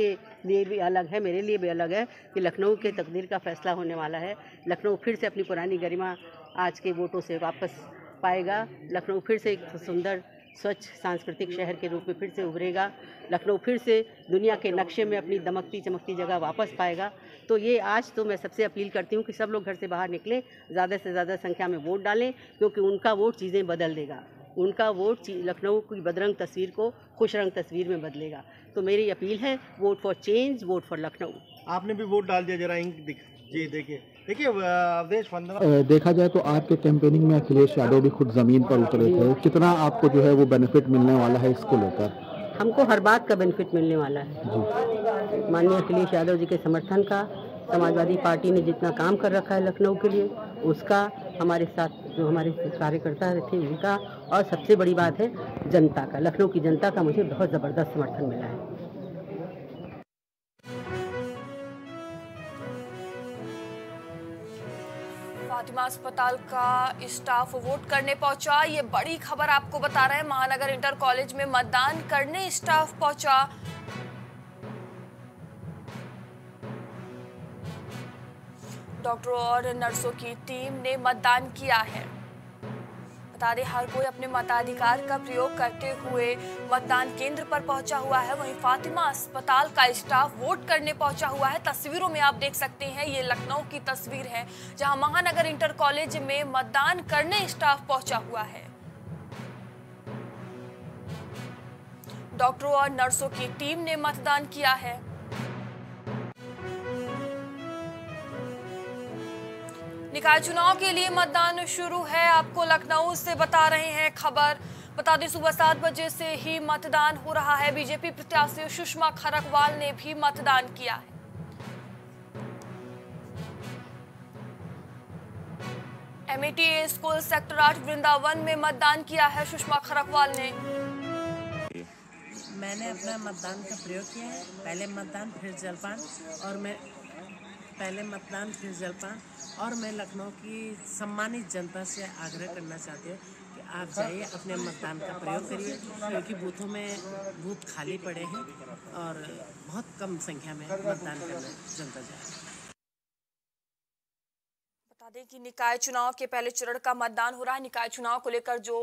लिए भी अलग है, मेरे लिए भी अलग है कि लखनऊ के तकदीर का फैसला होने वाला है। लखनऊ फिर से अपनी पुरानी गरिमा आज के वोटों से वापस पाएगा। लखनऊ फिर से एक सुंदर स्वच्छ सांस्कृतिक शहर के रूप में फिर से उभरेगा। लखनऊ फिर से दुनिया के नक्शे में अपनी दमकती चमकती जगह वापस पाएगा। तो ये आज तो मैं सबसे अपील करती हूँ कि सब लोग घर से बाहर निकलें, ज़्यादा से ज़्यादा संख्या में वोट डालें, क्योंकि उनका वोट चीज़ें बदल देगा। उनका वोट लखनऊ की बदरंग तस्वीर को खुश रंग तस्वीर में बदलेगा। तो मेरी अपील है vote for change, vote for Lucknow. आपने भी वोट डाल दिया जरा दिख जी। देखिए देखिए अवधेश वंदना, देखा जाए तो आपके कैंपेनिंग में अखिलेश यादव भी खुद ज़मीन पर उतरे थे, कितना आपको जो है वो बेनिफिट मिलने वाला है इसको लेकर? हमको हर बात का बेनिफिट मिलने वाला है। माननीय अखिलेश यादव जी के समर्थन का समाजवादी पार्टी ने जितना काम कर रखा है लखनऊ के लिए, उसका हमारे साथ जो हमारे कार्यकर्ता थे उनका, और सबसे बड़ी बात है जनता का, लखनऊ की जनता का मुझे बहुत ज़बरदस्त समर्थन मिला है। फातिमा अस्पताल का स्टाफ वोट करने पहुंचा, ये बड़ी खबर आपको बता रहे हैं। महानगर इंटर कॉलेज में मतदान करने स्टाफ पहुंचा। डॉक्टरों और नर्सों की टीम ने मतदान किया है। बता दें हर कोई अपने मताधिकार का प्रयोग करते हुए मतदान केंद्र पर पहुंचा हुआ है। वहीं फातिमा अस्पताल का स्टाफ वोट करने पहुंचा हुआ है। तस्वीरों में आप देख सकते हैं, ये लखनऊ की तस्वीर है जहां महानगर इंटर कॉलेज में मतदान करने स्टाफ पहुंचा हुआ है। डॉक्टरों और नर्सों की टीम ने मतदान किया है। निकाय चुनाव के लिए मतदान शुरू है, आपको लखनऊ से बता रहे हैं खबर। बता दें सुबह सात बजे से ही मतदान हो रहा है। बीजेपी प्रत्याशी सुषमा खड़गवाल ने भी मतदान किया है। एमईटी स्कूल सेक्टर आठ वृंदावन में मतदान किया है सुषमा खड़गवाल ने। मैंने अपना मतदान का प्रयोग किया है, पहले मतदान फिर जलपान और मैं पहले मतदान फिर जलपान और मैं लखनऊ की सम्मानित जनता से आग्रह करना चाहती हूँ कि आप जाइए अपने मतदान का प्रयोग करिए, क्योंकि बूथों में बूथ खाली पड़े हैं और बहुत कम संख्या में मतदान करना जनता जाए। बता दें कि निकाय चुनाव के पहले चरण का मतदान हो रहा है। निकाय चुनाव को लेकर जो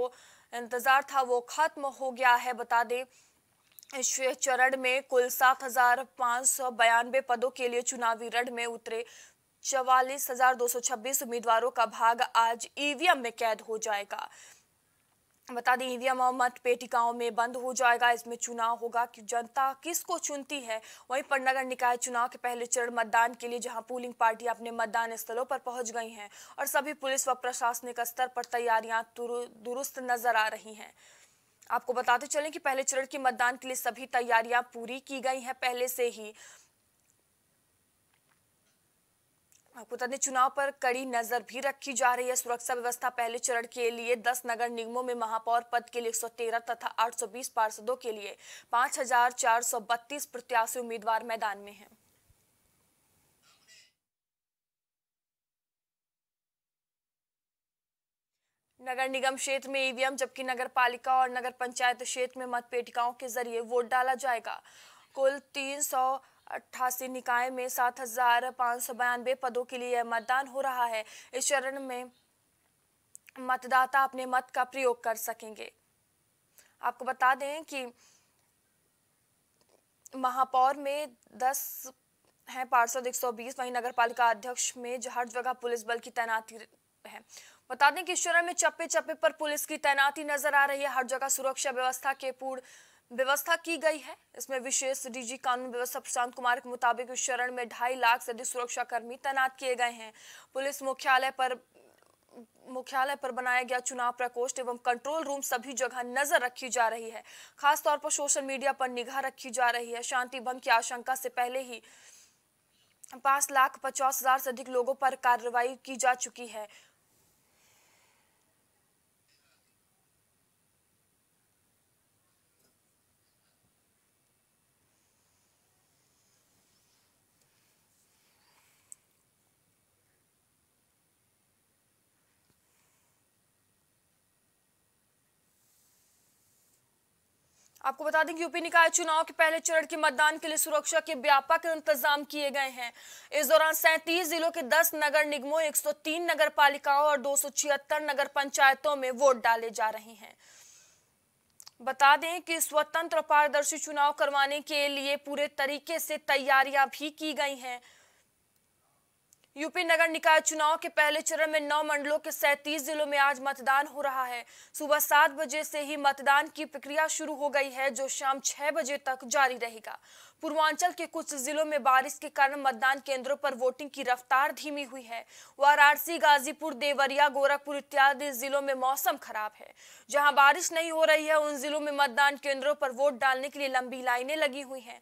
इंतजार था वो खत्म हो गया है। बता दें इस चरण में कुल सात हजार पाँच सौ बयानवे पदों के लिए चुनावी रण में उतरे चवालीस हजार दो सौ छब्बीस उम्मीदवारों का भाग आज ईवीएम में कैद हो जाएगा। बता दें ईवीएम और मत पेटिकाओं में बंद हो जाएगा। इसमें चुनाव होगा कि जनता किसको चुनती है। वहीं नगर निकाय चुनाव के पहले चरण मतदान के लिए जहां पोलिंग पार्टी अपने मतदान स्थलों पर पहुंच गई हैं और सभी पुलिस व प्रशासनिक स्तर पर तैयारियां दुरुस्त नजर आ रही हैं। आपको बताते चलें कि पहले चरण के मतदान के लिए सभी तैयारियां पूरी की गई हैं पहले से ही। आपको बता दें चुनाव पर कड़ी नजर भी रखी जा रही है। सुरक्षा व्यवस्था पहले चरण के लिए दस नगर निगमों में महापौर पद के लिए एक सौ तेरह तथा आठ सौ बीस पार्षदों के लिए पांच हजार चार सौ बत्तीस प्रत्याशी उम्मीदवार मैदान में हैं। नगर निगम क्षेत्र में ईवीएम, जबकि नगर पालिका और नगर पंचायत क्षेत्र में मतपेटिकाओं के जरिए वोट डाला जाएगा। कुल तीन सौ अट्ठासी निकाय में सात हजार पाँच सौ बयानवे पदों के लिए मतदान हो रहा है। इस चरण में मतदाता अपने मत का प्रयोग कर सकेंगे। आपको बता दें कि महापौर में दस हैं पार्षद एक सौ बीस, वहीं नगर पालिका अध्यक्ष में हर जगह पुलिस बल की तैनाती है। बता दें कि इस चरण में चप्पे चप्पे पर पुलिस की तैनाती नजर आ रही है। हर जगह सुरक्षा व्यवस्था के पूर्ण व्यवस्था की गई है। इसमें विशेष डीजी कानून व्यवस्था प्रशांत कुमार के मुताबिक इस चरण में ढाई लाख से अधिक सुरक्षाकर्मी तैनात किए गए हैं। पुलिस मुख्यालय पर मुख्यालय पर बनाया गया चुनाव प्रकोष्ठ एवं कंट्रोल रूम सभी जगह नजर रखी जा रही है। खासतौर पर सोशल मीडिया पर निगाह रखी जा रही है। शांति भंग की आशंका से पहले ही पांच लाख पचास हजार से अधिक लोगों पर कार्रवाई की जा चुकी है। आपको बता दें कि यूपी निकाय चुनाव के पहले चरण के मतदान के लिए सुरक्षा के व्यापक इंतजाम किए गए हैं। इस दौरान सैंतीस जिलों के दस नगर निगमों, एक सौ तीन नगर पालिकाओं और दो सौ छिहत्तर नगर पंचायतों में वोट डाले जा रहे हैं। बता दें कि स्वतंत्र और पारदर्शी चुनाव करवाने के लिए पूरे तरीके से तैयारियां भी की गई हैं। यूपी नगर निकाय चुनाव के पहले चरण में नौ मंडलों के सैंतीस जिलों में आज मतदान हो रहा है। सुबह सात बजे से ही मतदान की प्रक्रिया शुरू हो गई है, जो शाम छह बजे तक जारी रहेगा। पूर्वांचल के कुछ जिलों में बारिश के कारण मतदान केंद्रों पर वोटिंग की रफ्तार धीमी हुई है। वाराणसी, गाजीपुर, देवरिया, गोरखपुर इत्यादि जिलों में मौसम खराब है। जहाँ बारिश नहीं हो रही है, उन जिलों में मतदान केंद्रों पर वोट डालने के लिए लंबी लाइनें लगी हुई है।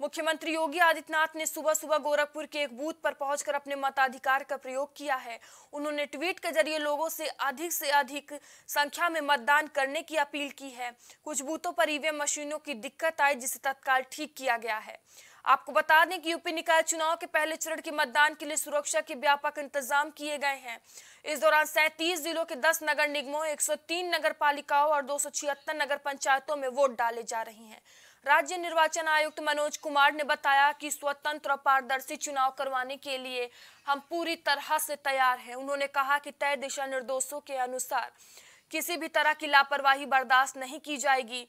मुख्यमंत्री योगी आदित्यनाथ ने सुबह सुबह गोरखपुर के एक बूथ पर पहुंचकर अपने मताधिकार का प्रयोग किया है। उन्होंने ट्वीट के जरिए लोगों से अधिक से अधिक संख्या में मतदान करने की अपील की है। कुछ बूथों पर ईवीएम मशीनों की दिक्कत आई, जिसे तत्काल ठीक किया गया है। आपको बता दें कि यूपी निकाय चुनाव के पहले चरण के मतदान के लिए सुरक्षा के व्यापक इंतजाम किए गए हैं। इस दौरान सैंतीस जिलों के दस नगर निगमों, एक सौ तीन नगर पालिकाओं और दो सौ छिहत्तर नगर पंचायतों में वोट डाले जा रही हैं। राज्य निर्वाचन आयुक्त मनोज कुमार ने बताया कि स्वतंत्र और पारदर्शी चुनाव करवाने के लिए हम पूरी तरह से तैयार हैं। उन्होंने कहा कि तय दिशा निर्देशों के अनुसार किसी भी तरह की लापरवाही बर्दाश्त नहीं की जाएगी।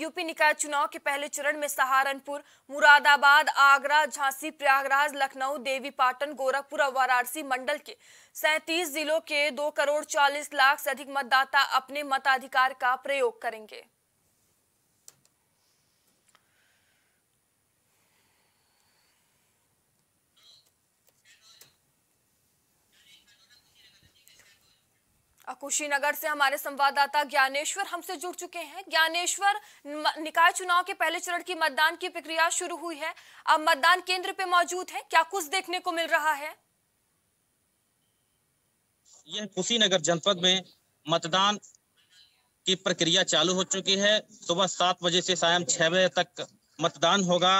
यूपी निकाय चुनाव के पहले चरण में सहारनपुर, मुरादाबाद, आगरा, झांसी, प्रयागराज, लखनऊ, देवीपाटन, गोरखपुर और वाराणसी मंडल के सैंतीस जिलों के दो करोड़ चालीस लाख से अधिक मतदाता अपने मताधिकार का प्रयोग करेंगे। कुशीनगर से हमारे संवाददाता ज्ञानेश्वर हमसे जुड़ चुके हैं। ज्ञानेश्वर, निकाय चुनाव के पहले चरण की मतदान की प्रक्रिया शुरू हुई है, अब मतदान केंद्र पे मौजूद हैं, क्या कुछ देखने को मिल रहा है? यह कुशीनगर जनपद में मतदान की प्रक्रिया चालू हो चुकी है। सुबह सात बजे से सायं छह बजे तक मतदान होगा।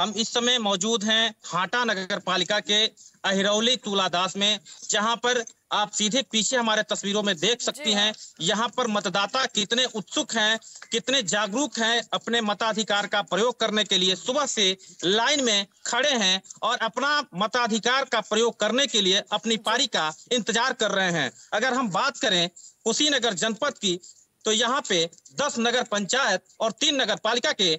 हम इस समय मौजूद हैं हाटा नगर पालिका के अहिरौली तुलादास में, जहां पर आप सीधे पीछे हमारे तस्वीरों में देख सकती हैं। यहाँ पर मतदाता कितने उत्सुक हैं, कितने जागरूक हैं, अपने मताधिकार का प्रयोग करने के लिए सुबह से लाइन में खड़े हैं और अपना मताधिकार का प्रयोग करने के लिए अपनी पारी का इंतजार कर रहे हैं। अगर हम बात करें कुशीनगर जनपद की, तो यहाँ पे दस नगर पंचायत और तीन नगर पालिका के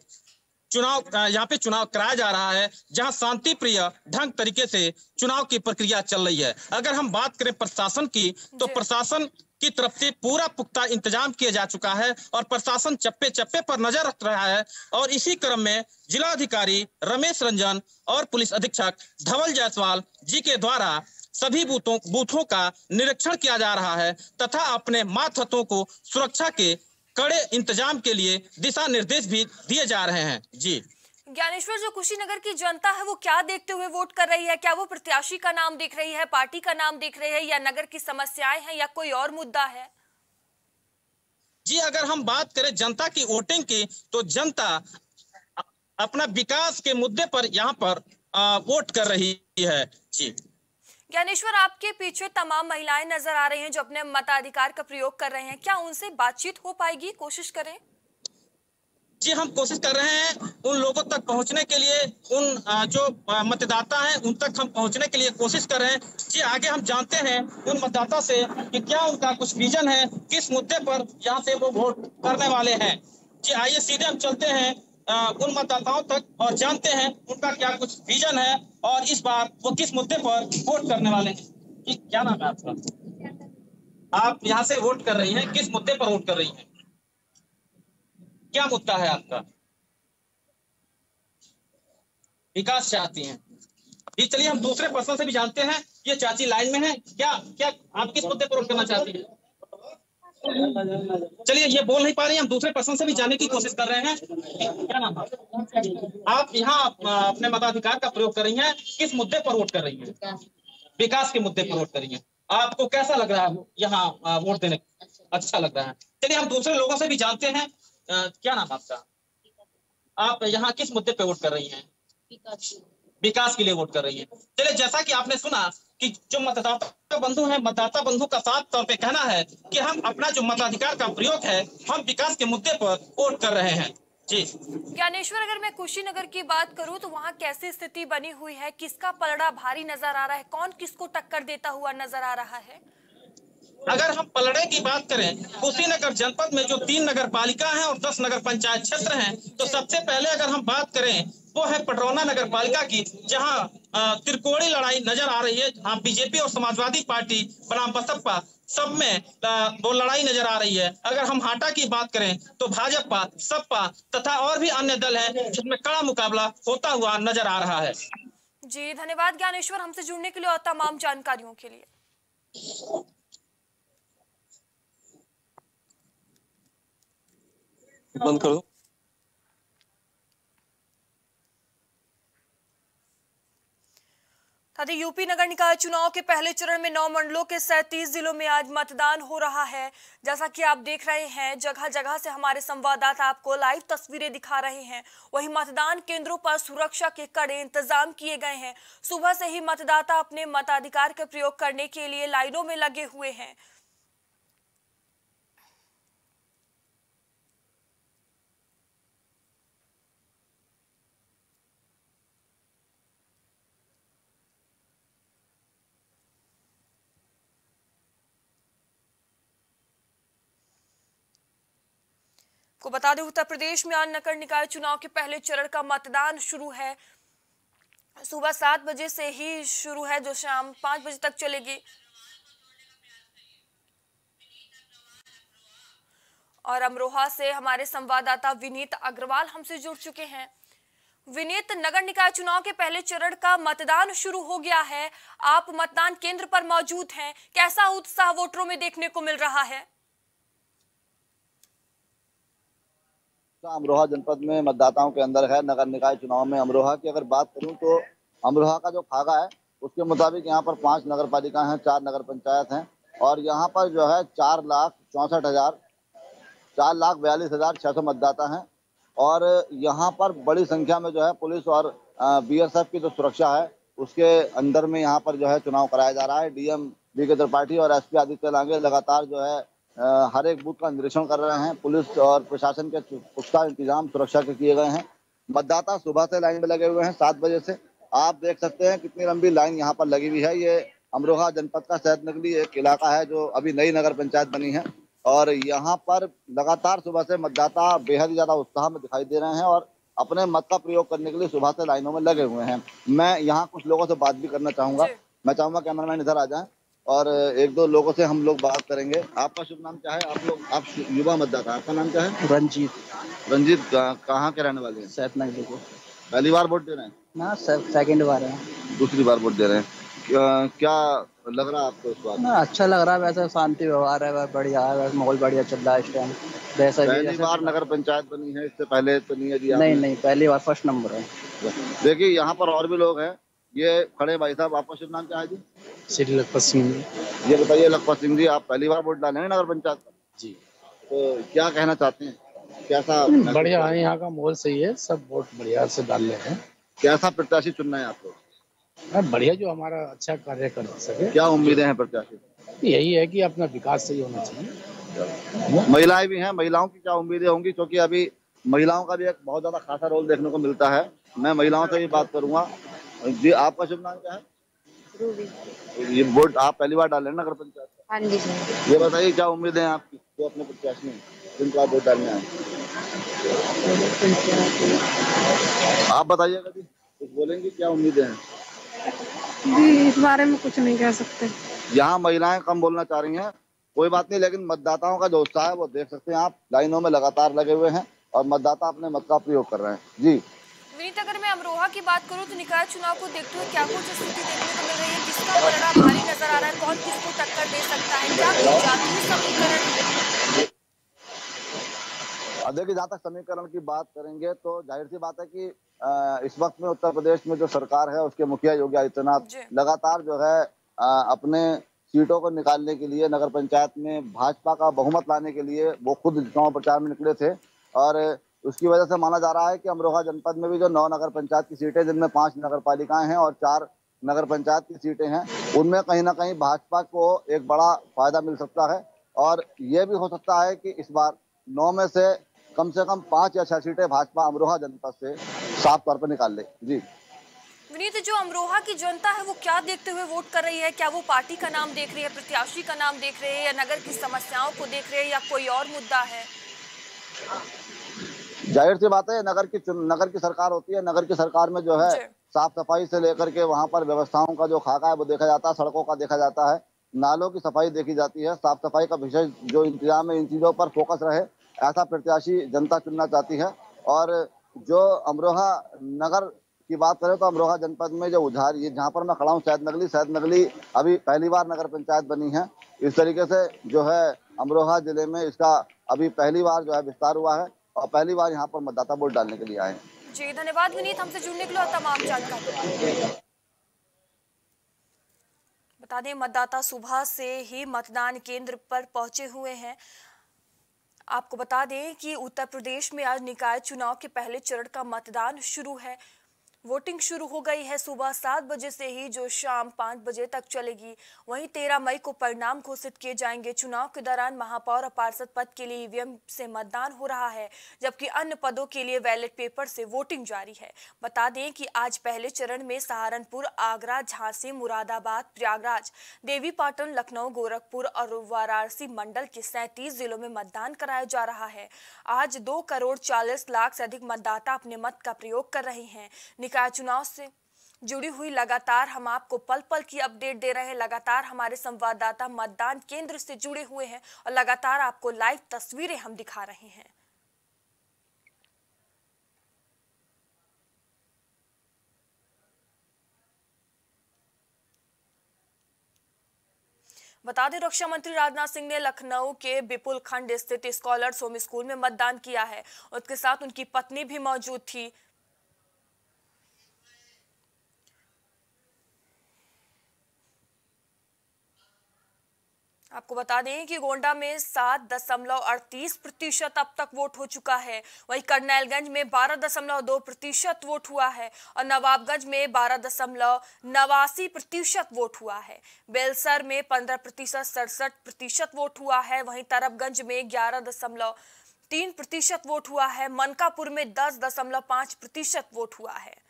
चुनाव यहाँ पे चुनाव कराया जा रहा है, जहाँ शांति प्रिय ढंग तरीके से चुनाव की प्रक्रिया चल रही है। अगर हम बात करें प्रशासन की, तो प्रशासन की तरफ से पूरा पुख्ता इंतजाम किया जा चुका है और प्रशासन चप्पे चप्पे पर नजर रख रहा है। और इसी क्रम में जिलाधिकारी रमेश रंजन और पुलिस अधीक्षक धवल जायसवाल जी के द्वारा सभी बूथों बूथों का निरीक्षण किया जा रहा है तथा अपने मातहतों को सुरक्षा के कड़े इंतजाम के लिए दिशा निर्देश भी दिए जा रहे हैं। जी ज्ञानेश्वर, जो कुशीनगर की जनता है वो क्या देखते हुए वोट कर रही है? क्या वो प्रत्याशी का नाम देख रही है, पार्टी का नाम देख रही है, या नगर की समस्याएं हैं, या कोई और मुद्दा है? जी, अगर हम बात करें जनता की वोटिंग की, तो जनता अपना विकास के मुद्दे पर यहाँ पर आ, वोट कर रही है। जी ज्ञानेश्वर, आपके पीछे तमाम महिलाएं नजर आ रही हैं जो अपने मताधिकार का प्रयोग कर रहे हैं, क्या उनसे बातचीत हो पाएगी? कोशिश करें। जी, हम कोशिश कर रहे हैं उन लोगों तक पहुंचने के लिए, उन जो मतदाता हैं उन तक हम पहुंचने के लिए कोशिश कर रहे हैं। जी, आगे हम जानते हैं उन मतदाता से कि क्या उनका कुछ विजन है, किस मुद्दे पर यहाँ से वो वोट करने वाले हैं। जी, आइए सीधे हम चलते हैं आ, उन मतदाताओं तक और जानते हैं उनका क्या कुछ विजन है और इस बार वो किस मुद्दे पर वोट करने वाले हैं। क्या नाम है आपका? आप यहाँ से वोट कर रही हैं, किस मुद्दे पर वोट कर रही हैं? क्या मुद्दा है आपका? विकास चाहती हैं। जी चलिए हम दूसरे पर्सन से भी जानते हैं, ये चाची लाइन में है, क्या क्या आप किस मुद्दे पर करना चाहती हैं? चलिए ये बोल नहीं पा रही, हम दूसरे पर्सन से भी जाने की कोशिश कर रहे हैं। क्या नाम आप, यहाँ अपने मताधिकार का प्रयोग कर रही हैं, किस मुद्दे पर वोट कर रही हैं? विकास के मुद्दे पर वोट कर रही हैं। आपको कैसा लग रहा है यहाँ वोट देने? अच्छा लग रहा है। चलिए हम दूसरे लोगों से भी जानते हैं। क्या नाम आपका, आप यहाँ किस मुद्दे पर वोट कर रही हैं? विकास के लिए वोट कर रही है। चलिए जैसा कि आपने सुना कि जो मतदाता बंधु है, मतदाता बंधु का साफ तौर पे कहना है कि हम अपना जो मताधिकार का प्रयोग है हम विकास के मुद्दे पर वोट कर रहे हैं। जी ज्ञानेश्वर, अगर मैं कुशीनगर की बात करूं तो वहां कैसी स्थिति बनी हुई है, किसका पलड़ा भारी नजर आ रहा है, कौन किसको टक्कर देता हुआ नजर आ रहा है? अगर हम पलड़े की बात करें, कुशीनगर जनपद में जो तीन नगर पालिका है और दस नगर पंचायत क्षेत्र है, तो सबसे पहले अगर हम बात करें वो है पटरौना नगर पालिका की, जहां त्रिकोणी लड़ाई नजर आ रही है। हाँ, बीजेपी और समाजवादी पार्टी बनाम बसपा सब में वो लड़ाई नजर आ रही है। अगर हम हाटा की बात करें तो भाजपा, सपा तथा और भी अन्य दल हैं जिसमें कड़ा मुकाबला होता हुआ नजर आ रहा है। जी धन्यवाद ज्ञानेश्वर, हमसे जुड़ने के लिए और तमाम जानकारियों के लिए। बंद कर दो। यूपी नगर निकाय चुनाव के पहले चरण में नौ मंडलों के सैंतीस जिलों में आज मतदान हो रहा है। जैसा कि आप देख रहे हैं, जगह जगह से हमारे संवाददाता आपको लाइव तस्वीरें दिखा रहे हैं। वहीं मतदान केंद्रों पर सुरक्षा के कड़े इंतजाम किए गए हैं। सुबह से ही मतदाता अपने मताधिकार का प्रयोग करने के लिए लाइनों में लगे हुए हैं। को बता दें, उत्तर प्रदेश में आज नगर निकाय चुनाव के पहले चरण का मतदान शुरू है। सुबह सात बजे से ही शुरू है जो शाम पांच बजे तक चलेगी। और अमरोहा से हमारे संवाददाता विनीत अग्रवाल हमसे जुड़ चुके हैं। विनीत, नगर निकाय चुनाव के पहले चरण का मतदान शुरू हो गया है, आप मतदान केंद्र पर मौजूद हैं, कैसा उत्साह वोटरों में देखने को मिल रहा है? अमरोहा जनपद में मतदाताओं के अंदर है। नगर निकाय चुनाव में अमरोहा की अगर बात करूं तो अमरोहा का जो खाका है उसके मुताबिक यहां पर पांच नगर पालिका हैं, चार नगर पंचायत हैं और यहां पर जो है चार लाख चौंसठ हजार चार लाख बयालीस हजार छः सौ मतदाता हैं और यहां पर बड़ी संख्या में जो है पुलिस और बीएसएफ की जो सुरक्षा है उसके अंदर में यहाँ पर जो है चुनाव कराया जा रहा है। डीएम बी के त्रिपाठी और एसपी आदित्य लांगे लगातार जो है हर एक बूथ का निरीक्षण कर रहे हैं। पुलिस और प्रशासन के पुख्ता इंतजाम सुरक्षा के किए गए हैं। मतदाता सुबह से लाइन में लगे हुए हैं, सात बजे से। आप देख सकते हैं कितनी लंबी लाइन यहां पर लगी हुई है। ये अमरोहा जनपद का शहद नगरी एक इलाका है जो अभी नई नगर पंचायत बनी है और यहां पर लगातार सुबह से मतदाता बेहद ही ज्यादा उत्साह में दिखाई दे रहे हैं और अपने मत का प्रयोग करने के लिए सुबह से लाइनों में लगे हुए हैं। मैं यहाँ कुछ लोगों से बात भी करना चाहूंगा। मैं चाहूंगा कैमरामैन इधर आ जाए और एक दो लोगों से हम लोग बात करेंगे। आपका शुभ नाम क्या है? आप लोग आप युवा मतदाता, आपका नाम क्या है? रंजीत। रंजीत कहाँ के रहने वाले हैं? सैतनगर को। पहली बार वोट दे रहे हैं ना सर? सेकंड बार है, दूसरी बार वोट दे रहे हैं। क्या, क्या लग रहा है आपको इस बार? ना अच्छा लग रहा है, वैसे शांति व्यवहार है, बढ़िया है, माहौल बढ़िया चल रहा है इस टाइम। पहली बार नगर पंचायत बनी है, इससे पहले तो नहीं है जी? नहीं नहीं, पहली बार, फर्स्ट नंबर है। देखिए यहाँ पर और भी लोग हैं, ये खड़े भाई साहब, आपका शुभ नाम क्या है जी? श्री लखपत सिंह जी। ये बताइए लखपत सिंह जी, आप पहली बार वोट डाले हैं नगर पंचायत जी, तो क्या कहना चाहते हैं? कैसा? बढ़िया है, यहाँ का माहौल सही है, सब वोट बढ़िया से डाल रहे हैं। कैसा प्रत्याशी चुनना है आपको? बढ़िया, जो हमारा अच्छा कार्य कर सके। क्या उम्मीदें हैं प्रत्याशी? यही है की अपना विकास सही होना चाहिए। महिलाएं भी है, महिलाओं की क्या उम्मीदें होंगी? क्योंकि अभी महिलाओं का भी एक बहुत ज्यादा खासा रोल देखने को मिलता है। मैं महिलाओं से भी बात करूंगा जी। आपका शुभ नाम क्या है? रूबी। ये वोट आप पहली बार डाले नगर पंचायत? हाँ जी। ये बताइए क्या उम्मीद है आपकी जो अपने प्रत्याशी हैं जिनको आप वोट डालने आए? आप बताइए, कभी कुछ बोलेंगे, क्या उम्मीद है जी? इस बारे में कुछ नहीं कह सकते। यहाँ महिलाएं कम बोलना चाह रही हैं, कोई बात नहीं, लेकिन मतदाताओं का जो उत्साह है वो देख सकते हैं आप। लाइनों में लगातार लगे हुए हैं और मतदाता अपने मत का प्रयोग कर रहे हैं। जी विनीत, अगर मैं अमरोहा की बात करूं तो निकाय चुनाव को देखते हुए क्या कुछ स्थिति देखने को मिल रही है, किसका पलड़ा भारी नजर आ रहा है, कौन किसको टक्कर दे सकता है, क्या जातीय समीकरण? देखिए, जहाँ तक समीकरण की बात करेंगे तो जाहिर सी बात है कि इस वक्त में उत्तर प्रदेश में जो सरकार है उसके मुखिया योगी आदित्यनाथ लगातार जो है अपने सीटों को निकालने के लिए नगर पंचायत में भाजपा का बहुमत लाने के लिए वो खुद चुनाव प्रचार में निकले थे और उसकी वजह से माना जा रहा है कि अमरोहा जनपद में भी जो नौ नगर पंचायत की सीटें जिनमें पांच नगर पालिकाएं हैं और चार नगर पंचायत की सीटें हैं उनमें कहीं ना कहीं भाजपा को एक बड़ा फायदा मिल सकता है और ये भी हो सकता है कि इस बार नौ में से कम से कम पांच या छह सीटें भाजपा अमरोहा जनपद से साफ तौर पर निकाल ले। जी विनीत, जो अमरोहा की जनता है वो क्या देखते हुए वोट कर रही है? क्या वो पार्टी का नाम देख रही है, प्रत्याशी का नाम देख रही है, या नगर की समस्याओं को देख रही है, या कोई और मुद्दा है? जाहिर सी बात है, नगर की नगर की सरकार होती है, नगर की सरकार में जो है साफ सफाई से लेकर के वहाँ पर व्यवस्थाओं का जो खाका है वो देखा जाता है, सड़कों का देखा जाता है, नालों की सफाई देखी जाती है, साफ सफाई का विशेष जो इंतजाम है, इन चीजों पर फोकस रहे ऐसा प्रत्याशी जनता चुनना चाहती है। और जो अमरोहा नगर की बात करें तो अमरोहा जनपद में जो उधार ये जहाँ पर मैं खड़ा हूँ सैद नगली सैद नगली अभी पहली बार नगर पंचायत बनी है, इस तरीके से जो है अमरोहा जिले में इसका अभी पहली बार जो है विस्तार हुआ है और पहली बार यहाँ पर मतदाता वोट डालने के लिए आए हैं। जी धन्यवाद विनीत, हमसे जुड़ने के लिए तमाम जानकारी। बता दें मतदाता सुबह से ही मतदान केंद्र पर पहुंचे हुए हैं। आपको बता दें कि उत्तर प्रदेश में आज निकाय चुनाव के पहले चरण का मतदान शुरू है। वोटिंग शुरू हो गई है सुबह सात बजे से ही, जो शाम पाँच बजे तक चलेगी। वहीं तेरह मई को परिणाम घोषित किए जाएंगे। चुनाव के दौरान महापौर और पार्षद पद के लिए ईवीएम से मतदान हो रहा है, जबकि अन्य पदों के लिए बैलेट पेपर से वोटिंग जारी है। बता दें कि आज पहले चरण में सहारनपुर, आगरा, झांसी, मुरादाबाद, प्रयागराज, देवीपाटन, लखनऊ, गोरखपुर और वाराणसी मंडल के सैंतीस जिलों में मतदान कराया जा रहा है। आज दो करोड़ चालीस लाख से अधिक मतदाता अपने मत का प्रयोग कर रहे हैं। निकाय चुनाव से जुड़ी हुई लगातार हम आपको पल पल की अपडेट दे रहे हैं। लगातार हमारे संवाददाता मतदान केंद्र से जुड़े हुए हैं और लगातार आपको लाइव तस्वीरें हम दिखा रहे हैं। बता दें रक्षा मंत्री राजनाथ सिंह ने लखनऊ के विपुल खंड स्थित स्कॉलर्स होम स्कूल में मतदान किया है। उसके साथ उनकी पत्नी भी मौजूद थी। आपको बता दें कि गोंडा में सात दशमलव अड़तीस प्रतिशत अब तक वोट हो चुका है। वहीं करनैलगंज में बारह दशमलव दो प्रतिशत वोट हुआ है और नवाबगंज में बारह दशमलव नवासी प्रतिशत वोट हुआ है। बेलसर में पंद्रह प्रतिशत सड़सठ प्रतिशत वोट हुआ है। वहीं तरबगंज में ग्यारह दशमलव तीन प्रतिशत वोट हुआ है। मनकापुर में दस दशमलव पाँच प्रतिशत वोट हुआ है।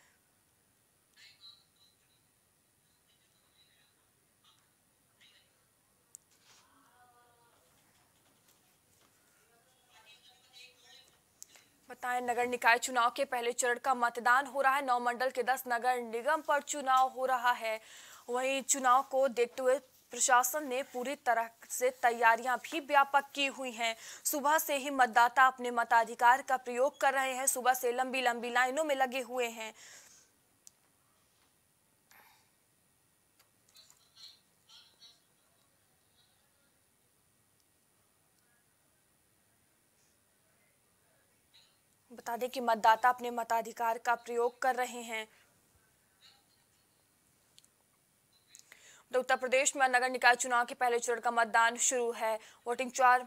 नगर निकाय चुनाव के पहले चरण का मतदान हो रहा है। नौ मंडल के दस नगर निगम पर चुनाव हो रहा है। वहीं चुनाव को देखते हुए प्रशासन ने पूरी तरह से तैयारियां भी व्यापक की हुई हैं। सुबह से ही मतदाता अपने मताधिकार का प्रयोग कर रहे हैं। सुबह से लंबी लंबी लाइनों में लगे हुए हैं। बता दें कि मतदाता अपने मताधिकार का प्रयोग कर रहे हैं। उत्तर प्रदेश में नगर निकाय चुनाव के पहले चरण का मतदान शुरू है। वोटिंग चार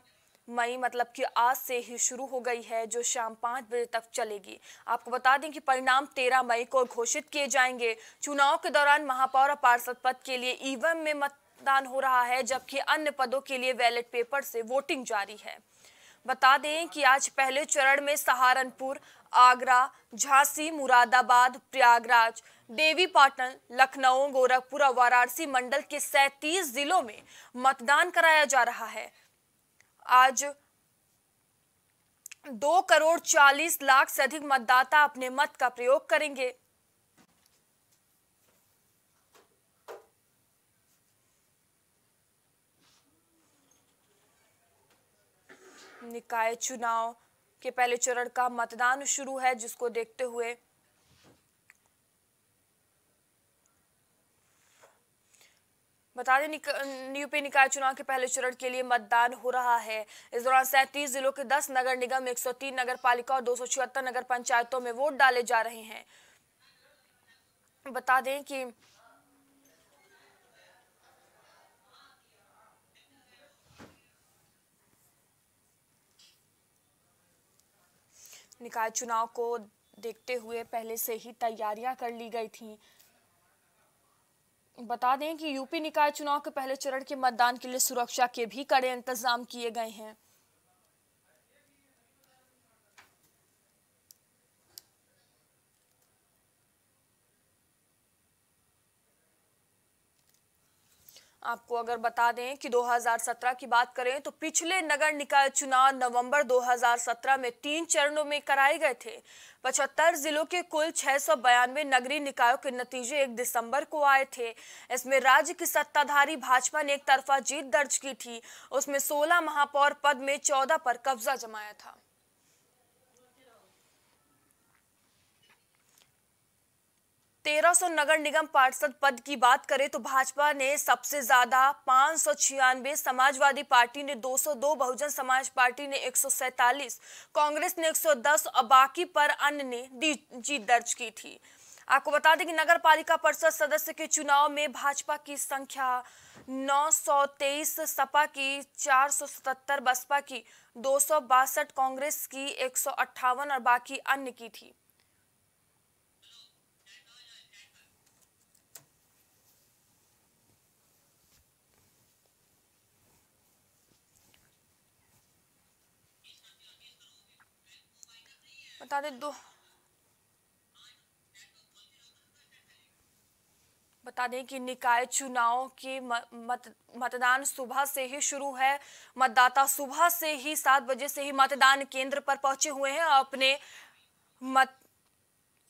मई मतलब कि आज से ही शुरू हो गई है, जो शाम पाँच बजे तक चलेगी। आपको बता दें कि परिणाम तेरह मई को घोषित किए जाएंगे। चुनाव के दौरान महापौर और पार्षद पद के लिए ईवीएम में मतदान हो रहा है, जबकि अन्य पदों के लिए बैलेट पेपर से वोटिंग जारी है। बता दें कि आज पहले चरण में सहारनपुर, आगरा, झांसी, मुरादाबाद, प्रयागराज, देवीपाटन, लखनऊ, गोरखपुर और वाराणसी मंडल के सैंतीस जिलों में मतदान कराया जा रहा है। आज दो करोड़ चालीस लाख से अधिक मतदाता अपने मत का प्रयोग करेंगे। निकाय चुनाव के पहले चरण का मतदान शुरू है, जिसको देखते हुए बता दें निक, यूपी निकाय चुनाव के पहले चरण के लिए मतदान हो रहा है। इस दौरान सैंतीस जिलों के दस नगर निगम, एक सौ तीन नगर पालिका और दो सौ छिहत्तर नगर पंचायतों में वोट डाले जा रहे हैं। बता दें कि निकाय चुनाव को देखते हुए पहले से ही तैयारियां कर ली गई थीं। बता दें कि यूपी निकाय चुनाव के पहले चरण के मतदान के लिए सुरक्षा के भी कड़े इंतजाम किए गए हैं। आपको अगर बता दें कि दो हज़ार सत्रह की बात करें तो पिछले नगर निकाय चुनाव नवंबर दो हज़ार सत्रह में तीन चरणों में कराए गए थे। पचहत्तर जिलों के कुल छह सौ बयानवे नगरीय निकायों के नतीजे एक दिसंबर को आए थे। इसमें राज्य की सत्ताधारी भाजपा ने एक तरफा जीत दर्ज की थी। उसमें सोलह महापौर पद में चौदह पर कब्जा जमाया था। तेरह सौ नगर निगम पार्षद पद की बात करें तो भाजपा ने सबसे ज्यादा पाँच सौ छियानवे, समाजवादी पार्टी ने दो सौ दो, बहुजन समाज पार्टी ने एक सौ सैंतालीस, कांग्रेस ने एक सौ दस और बाकी पर अन्य ने जीत दर्ज की थी। आपको बता दें कि नगर पालिका परिषद सदस्य के चुनाव में भाजपा की संख्या नौ सौ तेईस, सपा की चार सौ सतहत्तर, बसपा की दो सौ बासठ, कांग्रेस की एक सौ अट्ठावन और बाकी अन्य की थी। बता दें दो बता दें कि निकाय चुनाव के मत, मतदान सुबह से ही शुरू है। मतदाता सुबह से ही सात बजे से ही मतदान केंद्र पर पहुंचे हुए हैं और अपने मत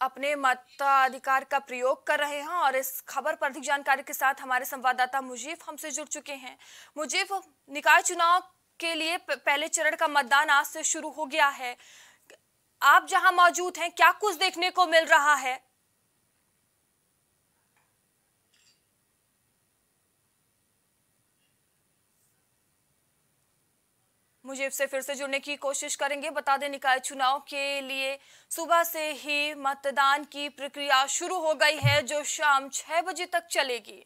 अपने मताधिकार का प्रयोग कर रहे हैं। और इस खबर पर अधिक जानकारी के साथ हमारे संवाददाता मुजीब हमसे जुड़ चुके हैं। मुजीब, निकाय चुनाव के लिए पहले चरण का मतदान आज से शुरू हो गया है। आप जहां मौजूद हैं, क्या कुछ देखने को मिल रहा है? मुझे से फिर से जुड़ने की कोशिश करेंगे। बता दें निकाय चुनाव के लिए सुबह से ही मतदान की प्रक्रिया शुरू हो गई है जो शाम छह बजे तक चलेगी।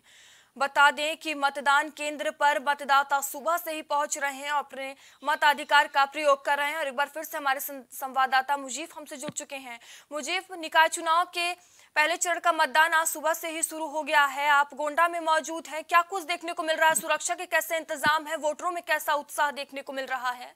बता दें कि मतदान केंद्र पर मतदाता सुबह से ही पहुंच रहे हैं और अपने मताधिकार का प्रयोग कर रहे हैं। और एक बार फिर से हमारे संवाददाता मुजीब हमसे जुड़ चुके हैं। मुजीब, निकाय चुनाव के पहले चरण का मतदान आज सुबह से ही शुरू हो गया है। आप गोंडा में मौजूद हैं, क्या कुछ देखने को मिल रहा है? सुरक्षा के कैसे इंतजाम है? वोटरों में कैसा उत्साह देखने को मिल रहा है?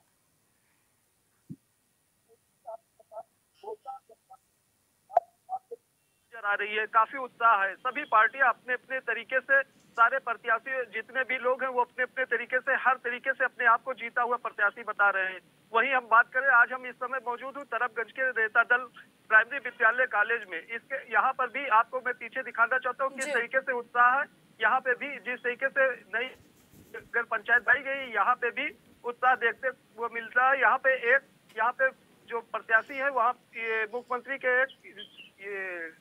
आ रही है काफी उत्साह है। सभी पार्टियां अपने अपने तरीके से, सारे प्रत्याशी जितने भी लोग हैं वो अपने अपने तरीके से हर तरीके से अपने आप को जीता हुआ प्रत्याशी बता रहे हैं। वहीं हम बात करें, आज हम इस समय मौजूद हूँ तरफगंज के रेता दल प्राइमरी विद्यालय कॉलेज में। इसके यहाँ पर भी आपको मैं पीछे दिखाना चाहता हूँ किस तरीके से उत्साह है। यहाँ पे भी जिस तरीके से नई नगर पंचायत बनाई गई, यहाँ पे भी उत्साह देखते हुए मिलता है। यहाँ पे एक यहाँ पे जो प्रत्याशी है वहाँ मुख्यमंत्री के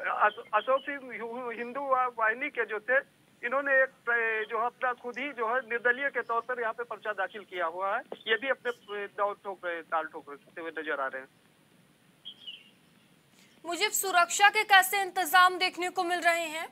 अशोक सिंह हिंदू वाहिनी के जो थे, इन्होंने एक जो अपना खुद ही जो है निर्दलीय के तौर पर यहाँ पे पर्चा दाखिल किया हुआ है। ये भी अपने दाव ठोक रहे, ताल ठोक रहे हुए नजर आ रहे हैं। मुझे सुरक्षा के कैसे इंतजाम देखने को मिल रहे हैं?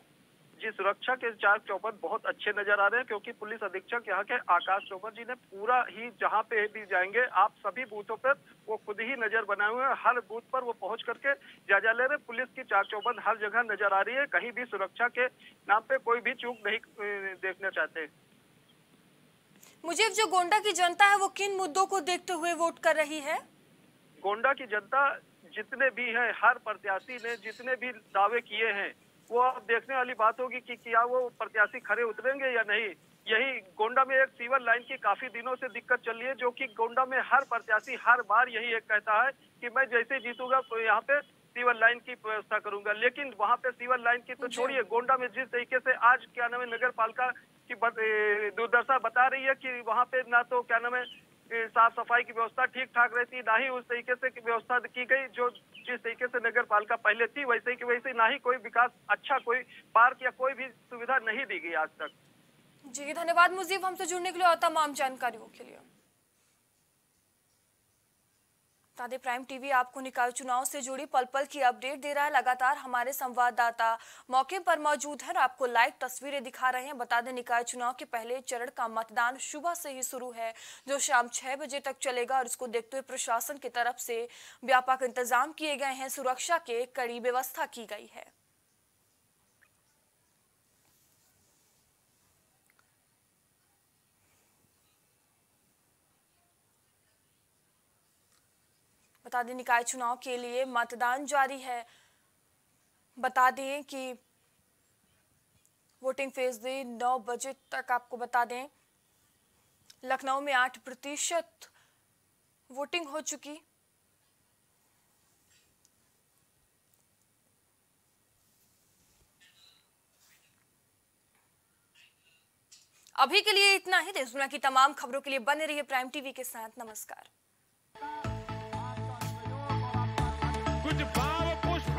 जी, सुरक्षा के चार चौपट बहुत अच्छे नजर आ रहे हैं क्योंकि पुलिस अधीक्षक यहाँ के आकाश चोपड़ जी ने पूरा ही, जहाँ पे भी जाएंगे आप सभी बूथों पर वो खुद ही नजर बनाए हुए हैं। हर बूथ पर वो पहुंच करके जायजा ले रहे। पुलिस की चार चौपट हर जगह नजर आ रही है, कहीं भी सुरक्षा के नाम पे कोई भी चूक नहीं देखना चाहते। मुझे जो गोंडा की जनता है वो किन मुद्दों को देखते हुए वोट कर रही है? गोंडा की जनता जितने भी है, हर प्रत्याशी ने जितने भी दावे किए हैं वो अब देखने वाली बात होगी कि क्या वो प्रत्याशी खड़े उतरेंगे या नहीं। यही गोंडा में एक सीवर लाइन की काफी दिनों से दिक्कत चल रही है, जो कि गोंडा में हर प्रत्याशी हर बार यही एक कहता है कि मैं जैसे जीतूंगा तो यहाँ पे सीवर लाइन की व्यवस्था करूंगा, लेकिन वहाँ पे सीवर लाइन की तो छोड़िए, गोंडा में जिस तरीके से आज क्या नाम है नगर पालिका की दुर्दशा बता रही है कि वहाँ पे ना तो क्या नाम है साफ सफाई की व्यवस्था ठीक ठाक रहती, ना ही उस तरीके से व्यवस्था की गई जो जिस तरीके से नगर पालिका पहले थी वैसे की वैसे, ना ही कोई विकास अच्छा कोई पार्क या कोई भी सुविधा नहीं दी गई आज तक। जी धन्यवाद मुजीब हमसे जुड़ने के लिए और तमाम जानकारियों के लिए। तादे प्राइम टीवी आपको निकाय चुनाव से जुड़ी पल पल की अपडेट दे रहा है। लगातार हमारे संवाददाता मौके पर मौजूद हैं और आपको लाइव तस्वीरें दिखा रहे हैं। बता दें निकाय चुनाव के पहले चरण का मतदान सुबह से ही शुरू है जो शाम छह बजे तक चलेगा और इसको देखते हुए प्रशासन की तरफ से व्यापक इंतजाम किए गए हैं, सुरक्षा के कड़ी व्यवस्था की गई है। बता दें निकाय चुनाव के लिए मतदान जारी है। बता दें कि वोटिंग फेज दी नौ बजे तक। आपको बता दें लखनऊ में आठ प्रतिशत वोटिंग हो चुकी। अभी के लिए इतना ही। देश दुनिया की तमाम खबरों के लिए बने रहिए प्राइम टीवी के साथ। नमस्कार। कुछ भाव पुष्प